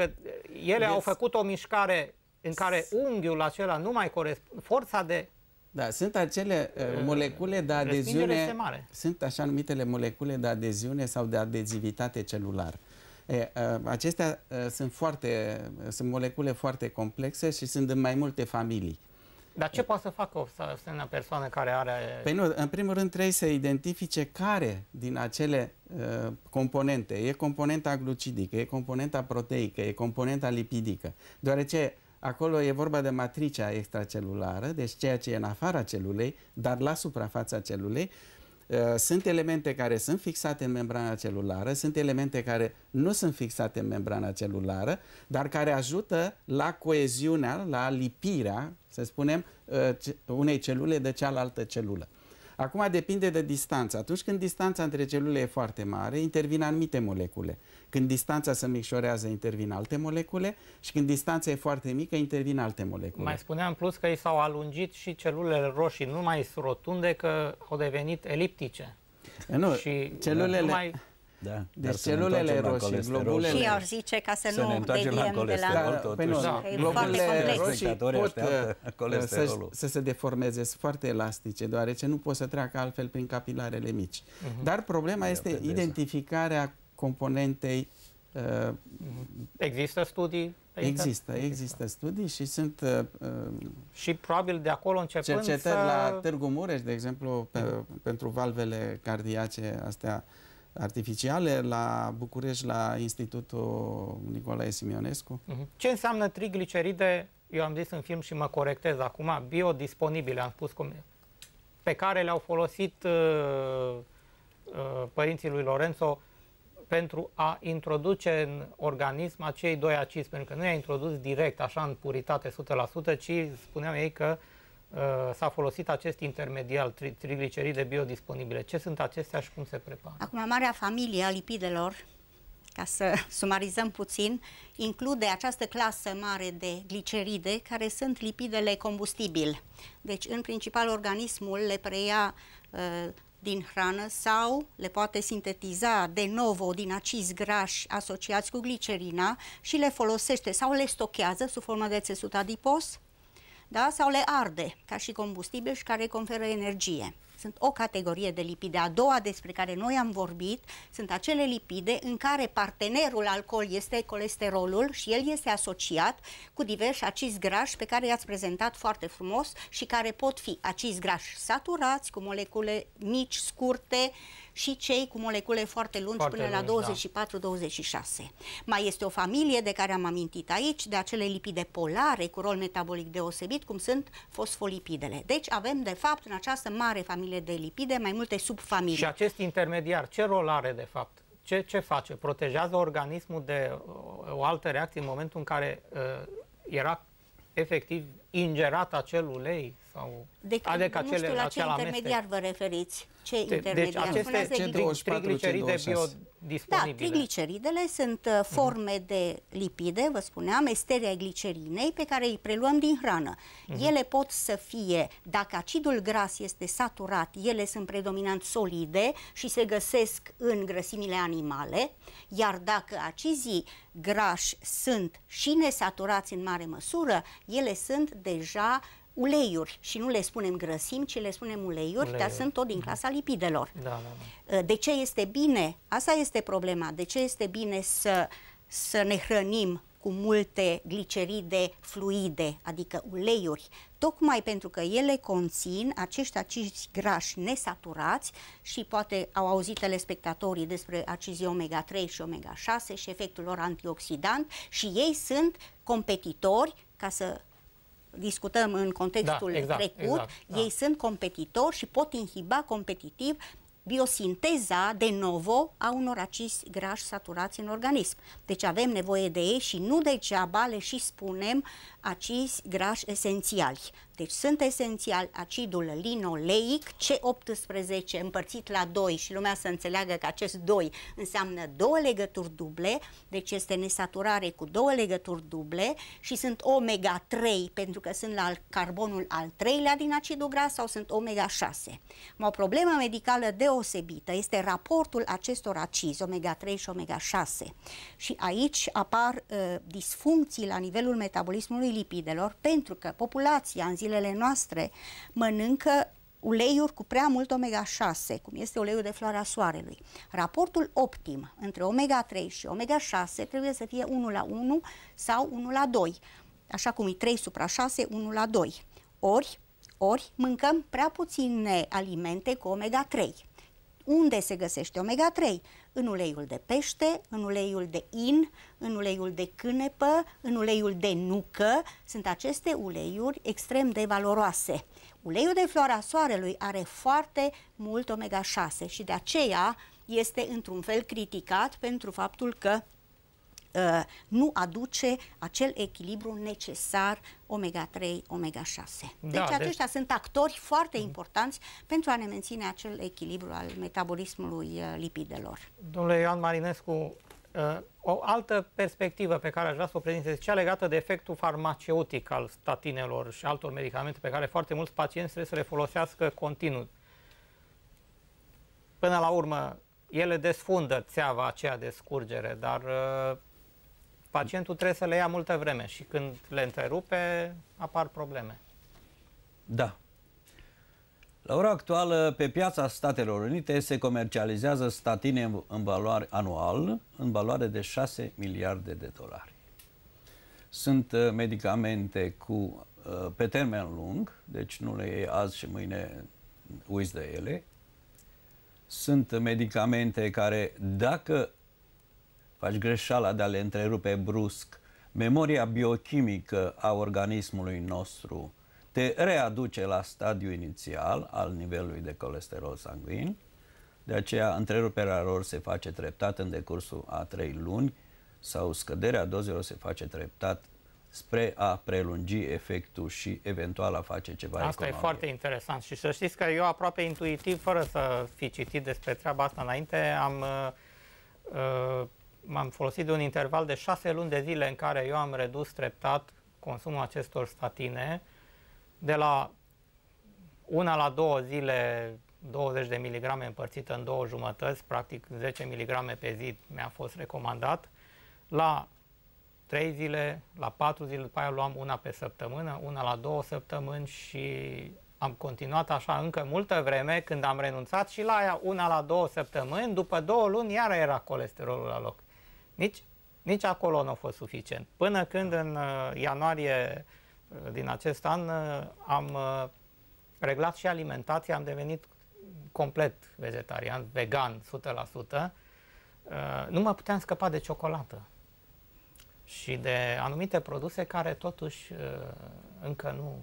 ele deci... au făcut o mișcare în care unghiul acela nu mai corespunde, forța de... Da, sunt acele uh, molecule de adeziune, sunt așa numitele molecule de adeziune sau de adezivitate celulară. E, acestea sunt, foarte, sunt molecule foarte complexe și sunt în mai multe familii. Dar ce poate să facă o asemenea persoană care are... Păi nu, în primul rând trebuie să identifice care din acele uh, componente. E componenta glucidică, e componenta proteică, e componenta lipidică. Deoarece acolo e vorba de matricea extracelulară, deci ceea ce e în afara celulei, dar la suprafața celulei. Sunt elemente care sunt fixate în membrana celulară, sunt elemente care nu sunt fixate în membrana celulară, dar care ajută la coeziunea, la lipirea, să spunem, unei celule de cealaltă celulă. Acum depinde de distanță. Atunci când distanța între celule e foarte mare, intervin anumite molecule. Când distanța se micșorează, intervin alte molecule și când distanța e foarte mică, intervin alte molecule. Mai spuneam în plus că ei s-au alungit și celulele roșii, nu mai sunt rotunde, că au devenit eliptice. Nu, și celulele... Nu mai... Da, deci celulele roșii, globulele... Și eu zice ca să, să nu deviem la colesterol, de la... Totuși, da, da. Globulele roșii pot să, să se deformeze, sunt foarte elastice, deoarece nu pot să treacă altfel prin capilarele mici. Uh-huh. Dar problema de este de identificarea componentei... Uh, există studii? Există, există, există studii și sunt... Uh, și probabil de acolo începând cercetări să... la Târgu Mureș, de exemplu, pe, uh-huh. pentru valvele cardiace astea artificiale, la București, la Institutul Nicolae Simionescu. Ce înseamnă trigliceride, eu am zis în film și mă corectez acum, biodisponibile, am spus cum e, pe care le-au folosit uh, uh, părinții lui Lorenzo pentru a introduce în organism acei doi acizi, pentru că nu i-a introdus direct, așa, în puritate o sută la sută, ci spuneam ei că s-a folosit acest intermedial, tri trigliceride biodisponibile. Ce sunt acestea și cum se prepară? Acum, marea familie a lipidelor, ca să sumarizăm puțin, include această clasă mare de gliceride, care sunt lipidele combustibili. Deci, în principal, organismul le preia uh, din hrană sau le poate sintetiza de novo din acizi grași asociați cu glicerina și le folosește sau le stochează sub formă de țesut adipos, da? Sau le arde ca și combustibil și care conferă energie. Sunt o categorie de lipide. A doua despre care noi am vorbit sunt acele lipide în care partenerul alcool este colesterolul și el este asociat cu diversi acizi grași pe care i-ați prezentat foarte frumos și care pot fi acizi grași saturați cu molecule mici, scurte și cei cu molecule foarte lungi, foarte până lungi, la douăzeci și patru douăzeci și șase. Da. Mai este o familie de care am amintit aici, de acele lipide polare cu rol metabolic deosebit, cum sunt fosfolipidele. Deci avem, de fapt, în această mare familie de lipide, mai multe subfamilii. Și acest intermediar, ce rol are, de fapt? Ce, ce face? Protejează organismul de o altă reacție în momentul în care uh, era efectiv ingerat acel ulei? Sau... De adică nu acele, știu la ce intermediar vă referiți. Ce intermediar? Deci aceste trigliceride biodisponibile. Da, trigliceridele sunt uh, forme uh-huh. de lipide, vă spuneam, esterii ai glicerinei pe care îi preluăm din hrană. Uh-huh. Ele pot să fie, dacă acidul gras este saturat, ele sunt predominant solide și se găsesc în grăsimile animale, iar dacă acizii grași sunt și nesaturați în mare măsură, ele sunt deja uleiuri și nu le spunem grăsimi, ci le spunem uleiuri, uleiuri, dar sunt tot din clasa lipidelor. Da, da, da. De ce este bine? Asta este problema. De ce este bine să, să ne hrănim cu multe gliceride fluide, adică uleiuri? Tocmai pentru că ele conțin acești acizi grași nesaturați și poate au auzit telespectatorii despre acizii omega trei și omega șase și efectul lor antioxidant și ei sunt competitori, ca să discutăm în contextul da, exact, trecut, exact, ei da. sunt competitori și pot inhiba competitiv biosinteza de novo a unor acizi grași saturați în organism. Deci avem nevoie de ei și nu degeaba le și spunem acizi grași esențiali. Deci sunt esențiali acidul linoleic C optsprezece împărțit la doi și lumea să înțeleagă că acest doi înseamnă două legături duble, deci este nesaturare cu două legături duble și sunt omega trei pentru că sunt la carbonul al treilea din acidul gras sau sunt omega șase. O problemă medicală deosebită este raportul acestor acizi, omega trei și omega șase. Și aici apar uh, disfuncții la nivelul metabolismului lipidelor pentru că populația în zilele noastre mănâncă uleiuri cu prea mult omega șase, cum este uleiul de floarea soarelui. Raportul optim între omega trei și omega șase trebuie să fie unu la unu sau unu la doi, așa cum e trei supra șase, unu la doi. Ori, ori mâncăm prea puține alimente cu omega trei. Unde se găsește omega trei? În uleiul de pește, în uleiul de in, în uleiul de cânepă, în uleiul de nucă. Sunt aceste uleiuri extrem de valoroase. Uleiul de floarea soarelui are foarte mult omega șase și de aceea este într-un fel criticat pentru faptul că uh, nu aduce acel echilibru necesar omega trei omega șase. Deci da, aceștia deci... sunt actori foarte importanți pentru a ne menține acel echilibru al metabolismului lipidelor. Domnule Ioan Marinescu, o altă perspectivă pe care aș vrea să o prezint este cea legată de efectul farmaceutic al statinelor și altor medicamente pe care foarte mulți pacienți trebuie să le folosească continuu. Până la urmă, ele desfundă țeava aceea de scurgere, dar pacientul trebuie să le ia multă vreme și când le întrerupe, apar probleme. Da. La ora actuală, pe piața Statelor Unite se comercializează statine în valoare anual, în valoare de șase miliarde de dolari. Sunt medicamente cu, pe termen lung, deci nu le iei azi și mâine uiți de ele. Sunt medicamente care, dacă faci greșeala de a le întrerupe brusc, memoria biochimică a organismului nostru te readuce la stadiul inițial al nivelului de colesterol sanguin. De aceea, întreruperea lor se face treptat în decursul a trei luni sau scăderea dozelor se face treptat spre a prelungi efectul și eventual a face ceva economic. Asta e foarte interesant și să știți că eu aproape intuitiv, fără să fi citit despre treaba asta înainte, am, uh, m-am folosit de un interval de șase luni de zile în care eu am redus treptat consumul acestor statine de la una la două zile, douăzeci de miligrame împărțită în două jumătăți, practic zece miligrame pe zi mi-a fost recomandat, la trei zile, la patru zile, după aia luam una pe săptămână, una la două săptămâni și am continuat așa încă multă vreme. Când am renunțat și la aia una la două săptămâni, după două luni iar era colesterolul la loc. Nici, nici acolo nu a fost suficient. Până când în ianuarie din acest an am reglat și alimentația, am devenit complet vegetarian, vegan o sută la sută, nu mă puteam scăpa de ciocolată și de anumite produse care totuși încă nu...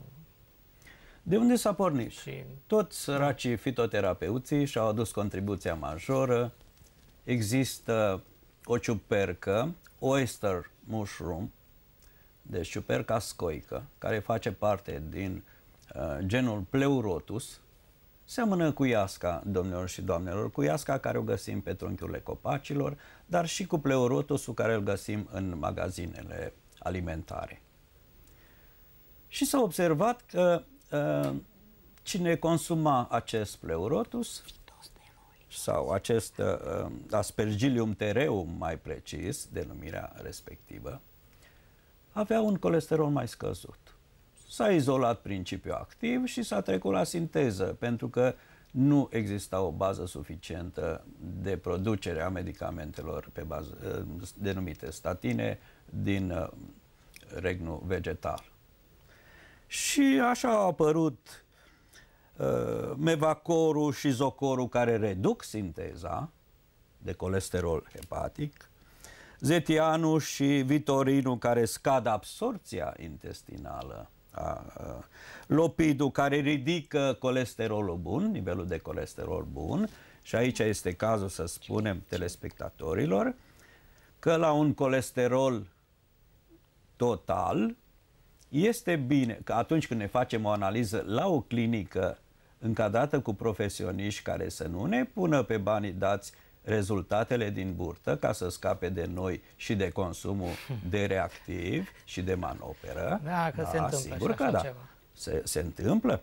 De unde s-a pornit? Și... Toți săracii fitoterapeuții și-au adus contribuția majoră. Există o ciupercă, Oyster Mushroom, deci ciuperca scoică, care face parte din uh, genul Pleurotus. Seamănă cu iasca, domnilor și doamnelor, cu iasca care o găsim pe trunchiurile copacilor, dar și cu pleurotusul care îl găsim în magazinele alimentare. Și s-a observat că uh, cine consuma acest pleurotus sau acest uh, Aspergillus terreus, mai precis, denumirea respectivă, avea un colesterol mai scăzut. S-a izolat principiul activ și s-a trecut la sinteză, pentru că nu exista o bază suficientă de producere a medicamentelor pe bază, denumite statine, din regnul vegetal. Și așa au apărut uh, mevacorul și zocorul, care reduc sinteza de colesterol hepatic, zetianul și vitorinul, care scad absorpția intestinală, A, a, lopidul, care ridică colesterolul bun, nivelul de colesterol bun, și aici este cazul să spunem telespectatorilor că la un colesterol total este bine că atunci când ne facem o analiză la o clinică încadrată cu profesioniști care să nu ne pună pe banii dați rezultatele din burtă ca să scape de noi și de consumul de reactiv și de manoperă. Da, că da, se întâmplă sigur că da. Se, se întâmplă.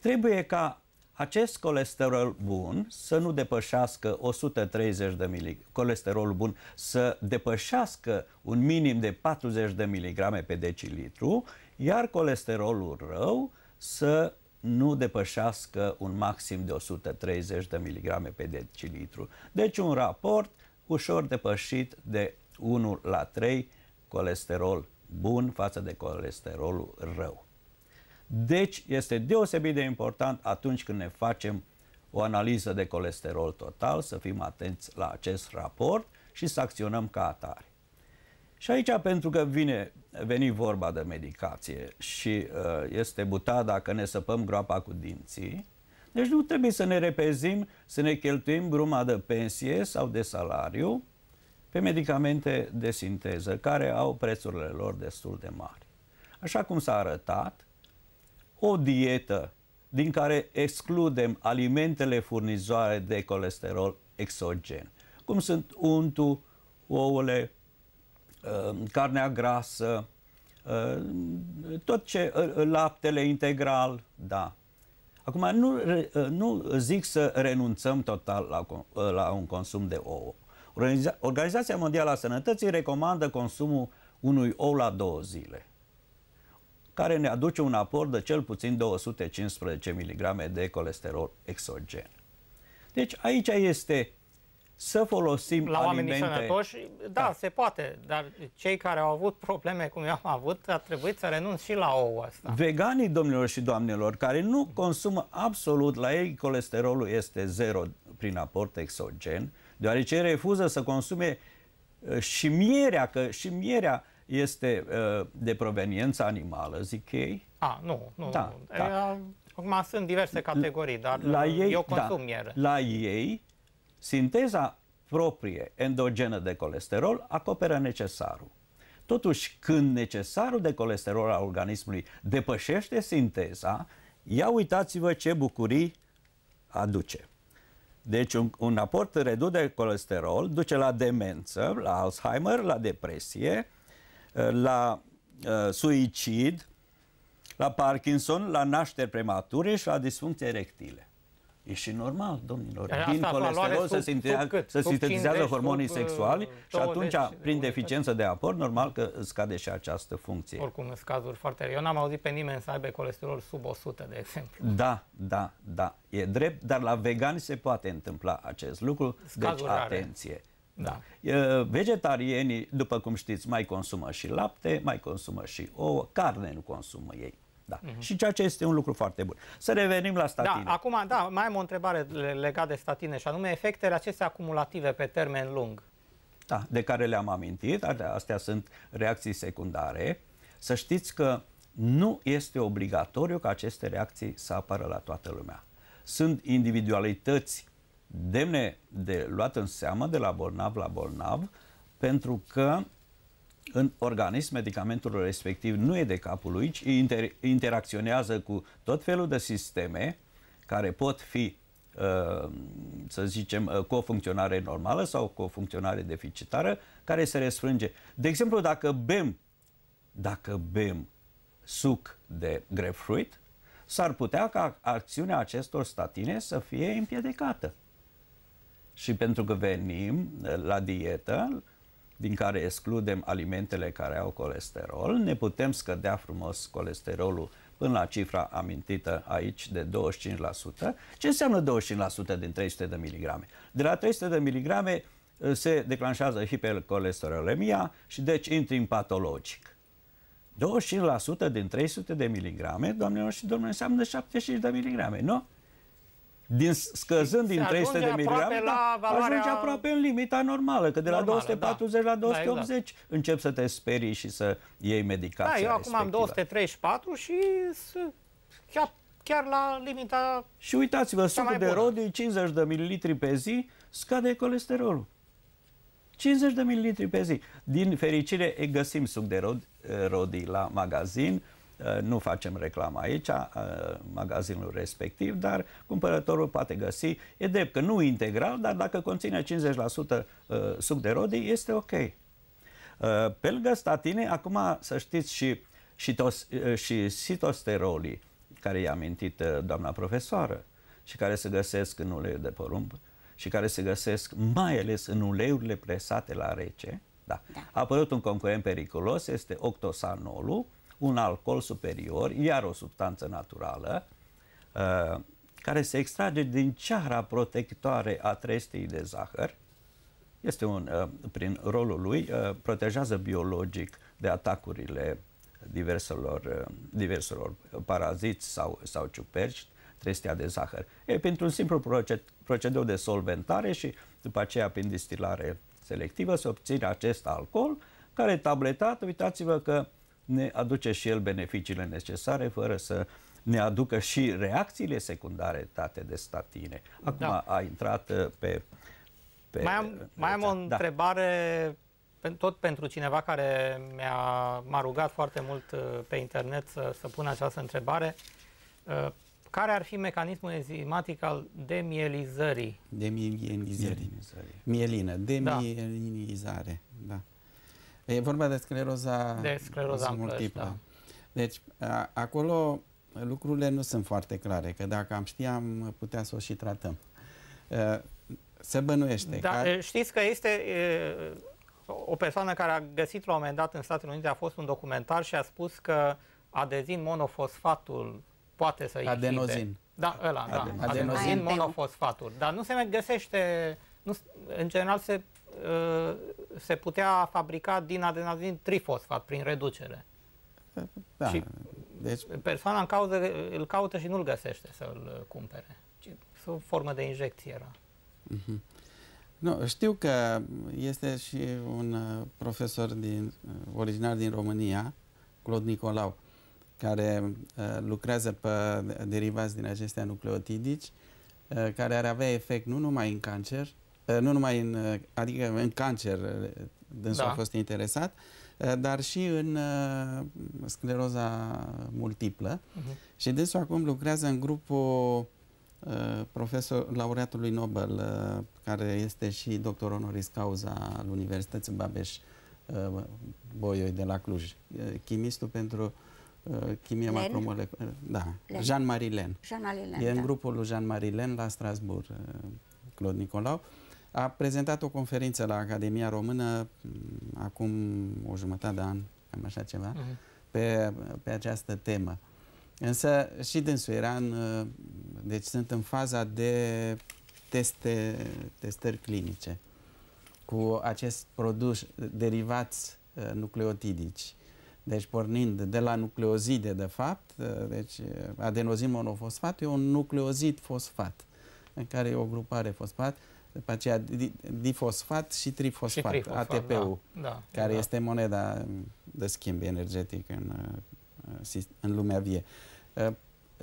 Trebuie ca acest colesterol bun să nu depășească o sută treizeci de miligrame, colesterolul bun să depășească un minim de patruzeci de miligrame pe decilitru, iar colesterolul rău să nu depășească un maxim de o sută treizeci de miligrame pe decilitru. Deci un raport ușor depășit de unu la trei, colesterol bun față de colesterolul rău. Deci este deosebit de important atunci când ne facem o analiză de colesterol total să fim atenți la acest raport și să acționăm ca atare. Și aici, pentru că vine veni vorba de medicație și uh, este butada că ne săpăm groapa cu dinții, deci nu trebuie să ne repezim, să ne cheltuim gruma de pensie sau de salariu pe medicamente de sinteză, care au prețurile lor destul de mari. Așa cum s-a arătat, o dietă din care excludem alimentele furnizoare de colesterol exogen, cum sunt untul, ouăle, carnea grasă, tot ce, laptele integral, da. Acum nu, nu zic să renunțăm total la, la un consum de ouă. Organizația Mondială a Sănătății recomandă consumul unui ou la două zile, care ne aduce un aport de cel puțin două sute cincisprezece miligrame de colesterol exogen. Deci aici este... Să folosim la alimente... oamenii sănătoși, da, da, se poate, dar cei care au avut probleme cum eu am avut, a trebuit să renunț și la ouă asta. Veganii, domnilor și doamnelor, care nu consumă absolut, la ei colesterolul este zero prin aport exogen, deoarece refuză să consume și mierea, că și mierea este de proveniență animală, zic ei. A, nu, nu, da, nu. Da. Acum sunt diverse categorii, dar la ei, eu consum da, miere. La ei... Sinteza proprie endogenă de colesterol acoperă necesarul. Totuși, când necesarul de colesterol al organismului depășește sinteza, ia uitați-vă ce bucurii aduce. Deci un, un aport redus de colesterol duce la demență, la Alzheimer, la depresie, la uh, suicid, la Parkinson, la nașteri premature și la disfuncție erectile. E și normal, domnilor. Asta din colesterol sub, se sintetizează hormonii sexuali și atunci, prin deficiență de aport, normal că scade și această funcție. Oricum, în cazuri foarte rare. Eu n-am auzit pe nimeni să aibă colesterol sub o sută, de exemplu. Da, da, da. E drept, dar la vegani se poate întâmpla acest lucru. Deci, atenție. Da. Da. Vegetarienii, după cum știți, mai consumă și lapte, mai consumă și ouă, carne nu consumă ei. Da. Uh-huh. Și ceea ce este un lucru foarte bun. Să revenim la statine. Da, acum, da, mai am o întrebare legată de statine și anume efectele acestea acumulative pe termen lung. Da, de care le-am amintit, astea sunt reacții secundare. Să știți că nu este obligatoriu ca aceste reacții să apară la toată lumea. Sunt individualități demne de luat în seamă de la bolnav la bolnav, pentru că în organism medicamentul respectiv nu e de capul lui, ci inter interacționează cu tot felul de sisteme care pot fi, să zicem, cu o funcționare normală sau cu o funcționare deficitară, care se răsfrânge. De exemplu, dacă bem, dacă bem suc de grapefruit, s-ar putea ca acțiunea acestor statine să fie împiedicată. Și pentru că venim la dietă, din care excludem alimentele care au colesterol, ne putem scădea frumos colesterolul până la cifra amintită aici de douăzeci și cinci la sută. Ce înseamnă douăzeci și cinci la sută din trei sute de miligrame? De la trei sute de miligrame se declanșează hipercolesterolemia și deci intri în patologic. douăzeci și cinci la sută din trei sute de miligrame, doamnelor și domnilor, înseamnă șaptezeci și cinci de miligrame, nu? Din, scăzând din trei sute de miligrame, da, valoarea... ajunge aproape în limita normală, că de normală, la două sute patruzeci, da, la două sute optzeci, da, exact, încep să te sperii și să iei medicația respectivă. Da, eu acum respectivă. am două sute treizeci și patru și chiar, chiar la limita. Și uitați-vă, sucul de rodii, cincizeci de mililitri pe zi, scade colesterolul. cincizeci de mililitri pe zi. Din fericire, găsim suc de rod, rodii la magazin. Nu facem reclamă aici, magazinul respectiv, dar cumpărătorul poate găsi. E drept că nu integral, dar dacă conține cincizeci la sută suc de rodii, este ok. Pe lângă statine, acum să știți și, și, tos, și sitosterolii, care i-a amintit doamna profesoară, și care se găsesc în uleiul de porumb, și care se găsesc mai ales în uleiurile presate la rece. Da. Da. A apărut un concurent periculos, este octosanolul, un alcool superior, iar o substanță naturală, uh, care se extrage din ceara protectoare a trestei de zahăr. Este un, uh, prin rolul lui, uh, protejează biologic de atacurile diverselor, uh, diverselor paraziți sau, sau ciuperci, trestia de zahăr. E, printr-un simplu proced procedeu de solventare și după aceea prin distilare selectivă se obține acest alcool, care tabletat, uitați-vă că ne aduce și el beneficiile necesare, fără să ne aducă și reacțiile secundare date de statine. Acum da. a intrat pe... pe mai am, mai am o întrebare, da. tot pentru cineva care m-a rugat foarte mult pe internet să, să pună această întrebare. Care ar fi mecanismul enzimatic al demielizării? Demielizării. Mielină, demielizare. Da. Da. E vorba de scleroza, de scleroza multiplă. Da. Deci, a, acolo lucrurile nu sunt foarte clare, că dacă am ști, am putea să o și tratăm. A, se bănuiește. Da, că... Știți că este e, o persoană care a găsit la un moment dat în Statele Unite, a fost un documentar și a spus că adezin monofosfatul poate să inhibe. Adenozin. Da, ăla, adenozin. Da. Adenozin monofosfatul. Dar nu se mai găsește, nu, în general se... se putea fabrica din adenozin trifosfat prin reducere. Da, și deci... persoana în cauză îl caută și nu-l găsește să-l cumpere. Sub formă de injecție era. Mm-hmm. Nu, știu că este și un profesor din, originar din România, Claude Nicolau, care lucrează pe derivați din acestea nucleotidici, care ar avea efect nu numai în cancer, nu numai în, adică în cancer, dânsul da. a fost interesat, dar și în scleroza multiplă. Uh-huh. Și dânsul acum lucrează în grupul profesor laureatului Nobel, care este și doctor honoris causa al Universității Babeș Bolyai de la Cluj, chimistul pentru chimie macromoleculară. Da, Jean-Marie Lehn. Jean-Marie Lehn. E în grupul lui Jean-Marie Lehn la Strasbourg, Claude Nicolau. A prezentat o conferință la Academia Română acum o jumătate de an, cam așa ceva, uh-huh. pe, pe această temă. Însă și dânsul era în... Deci sunt în faza de teste, testări clinice cu acest produs derivați nucleotidici. Deci pornind de la nucleozide, de fapt, deci adenozin monofosfat e un nucleozid fosfat, în care e o grupare fosfat, după aceea difosfat și trifosfat, și trifosfat A T P-ul, da, da, care da. este moneda de schimb energetic în, în lumea vie.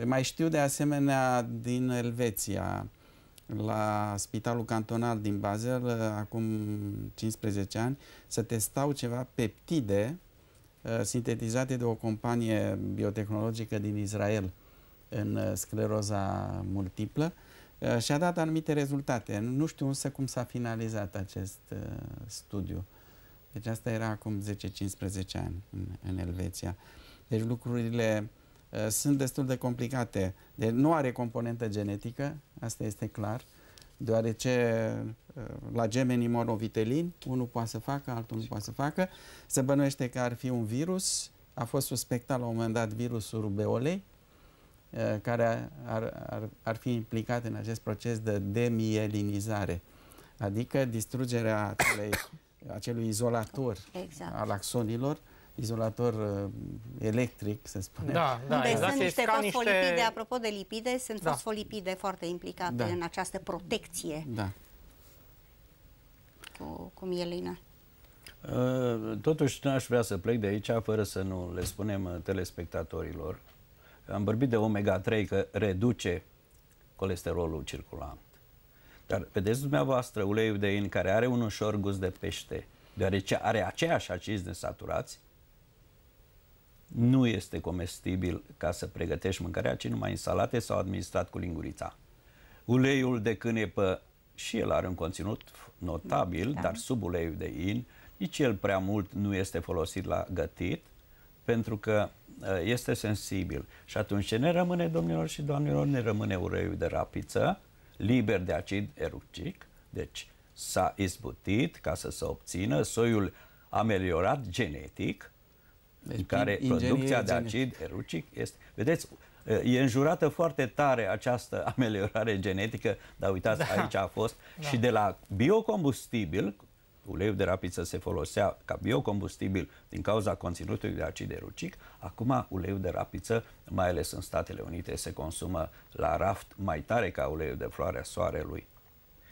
Mai știu de asemenea din Elveția, la Spitalul Cantonal din Basel, acum cincisprezece ani, să testau ceva peptide sintetizate de o companie biotehnologică din Israel în scleroza multiplă și a dat anumite rezultate. Nu știu însă cum s-a finalizat acest studiu. Deci asta era acum zece cincisprezece ani în, în Elveția. Deci lucrurile sunt destul de complicate. Deci nu are componentă genetică, asta este clar, deoarece la gemenii monovitelini unul poate să facă, altul nu poate să facă. Se bănuiește că ar fi un virus. A fost suspectat la un moment dat virusul rubeolei, care ar, ar, ar fi implicat în acest proces de demielinizare, adică distrugerea acelei, acelui izolator exact. al axonilor, izolator uh, electric, să spunem. Da, da, unde exact. Sunt niște fosfolipide, niște... apropo de lipide, sunt da. fosfolipide foarte implicate da. în această protecție da. cu, cu mielina. Uh, totuși, nu aș vrea să plec de aici fără să nu le spunem telespectatorilor. Am vorbit de omega trei, că reduce colesterolul circulant. Dar vedeți dumneavoastră uleiul de in, care are un ușor gust de pește, deoarece are aceiași acizi nesaturați, nu este comestibil ca să pregătești mâncarea, ci numai în salate sau administrat cu lingurița. Uleiul de cânepă și el are un conținut notabil, da. dar sub uleiul de in, nici el prea mult nu este folosit la gătit, pentru că este sensibil. Și atunci ce ne rămâne, domnilor și doamnelor? Ne rămâne uleiul de rapiță, liber de acid erucic, deci s-a izbutit ca să se obțină soiul ameliorat genetic, deci, în care producția de acid genetic. erucic este... Vedeți, e înjurată foarte tare această ameliorare genetică, dar uitați, da. aici a fost da. și de la biocombustibil. Uleiul de rapiță se folosea ca biocombustibil din cauza conținutului de acid erucic. Acum uleiul de rapiță, mai ales în Statele Unite, se consumă la raft mai tare ca uleiul de floarea soarelui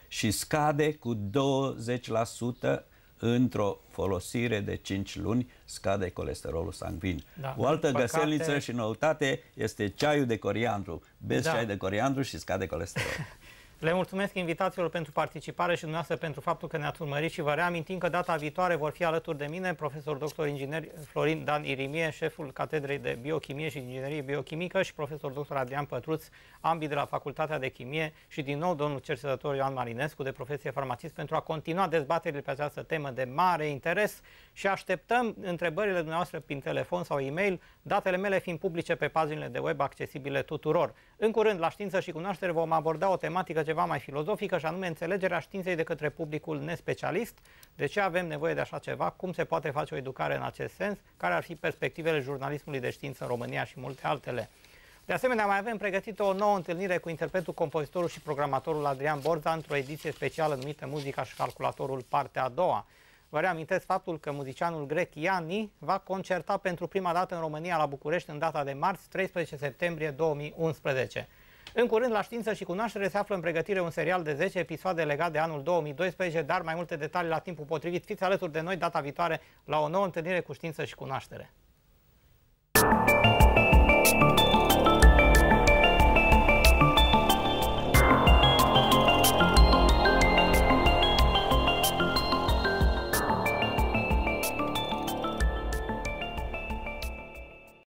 și scade cu douăzeci la sută într-o folosire de cinci luni, scade colesterolul sanguin. Da. O altă Păcate... găselniță și noutate este ceaiul de coriandru. Bezi da. ceai de coriandru și scade colesterolul. Le mulțumesc invitațiilor pentru participare și dumneavoastră pentru faptul că ne-ați urmărit și vă reamintim că data viitoare vor fi alături de mine profesor doctor inginer Florin Dan Irimie, șeful Catedrei de Biochimie și Inginerie Biochimică, și profesor doctor Adrian Pătruț, ambii de la Facultatea de Chimie, și din nou domnul cercetător Ioan Marinescu, de profesie farmacist, pentru a continua dezbaterile pe această temă de mare interes și așteptăm întrebările dumneavoastră prin telefon sau e-mail, datele mele fiind publice pe paginile de web accesibile tuturor. În curând, la Știință și Cunoaștere, vom aborda o tematică ceva mai filozofică, și anume înțelegerea științei de către publicul nespecialist. De ce avem nevoie de așa ceva? Cum se poate face o educare în acest sens? Care ar fi perspectivele jurnalismului de știință în România și multe altele? De asemenea, mai avem pregătit o nouă întâlnire cu interpretul, compozitorul și programatorul Adrian Borza într-o ediție specială numită Muzica și calculatorul, partea a doua. Vă reamintesc faptul că muzicianul grec Iani va concerta pentru prima dată în România, la București, în data de marți, treisprezece septembrie două mii unsprezece. În curând, la Știință și Cunoaștere, se află în pregătire un serial de zece episoade legat de anul două mii doisprezece, dar mai multe detalii la timpul potrivit. Fiți alături de noi data viitoare la o nouă întâlnire cu Știință și Cunoaștere.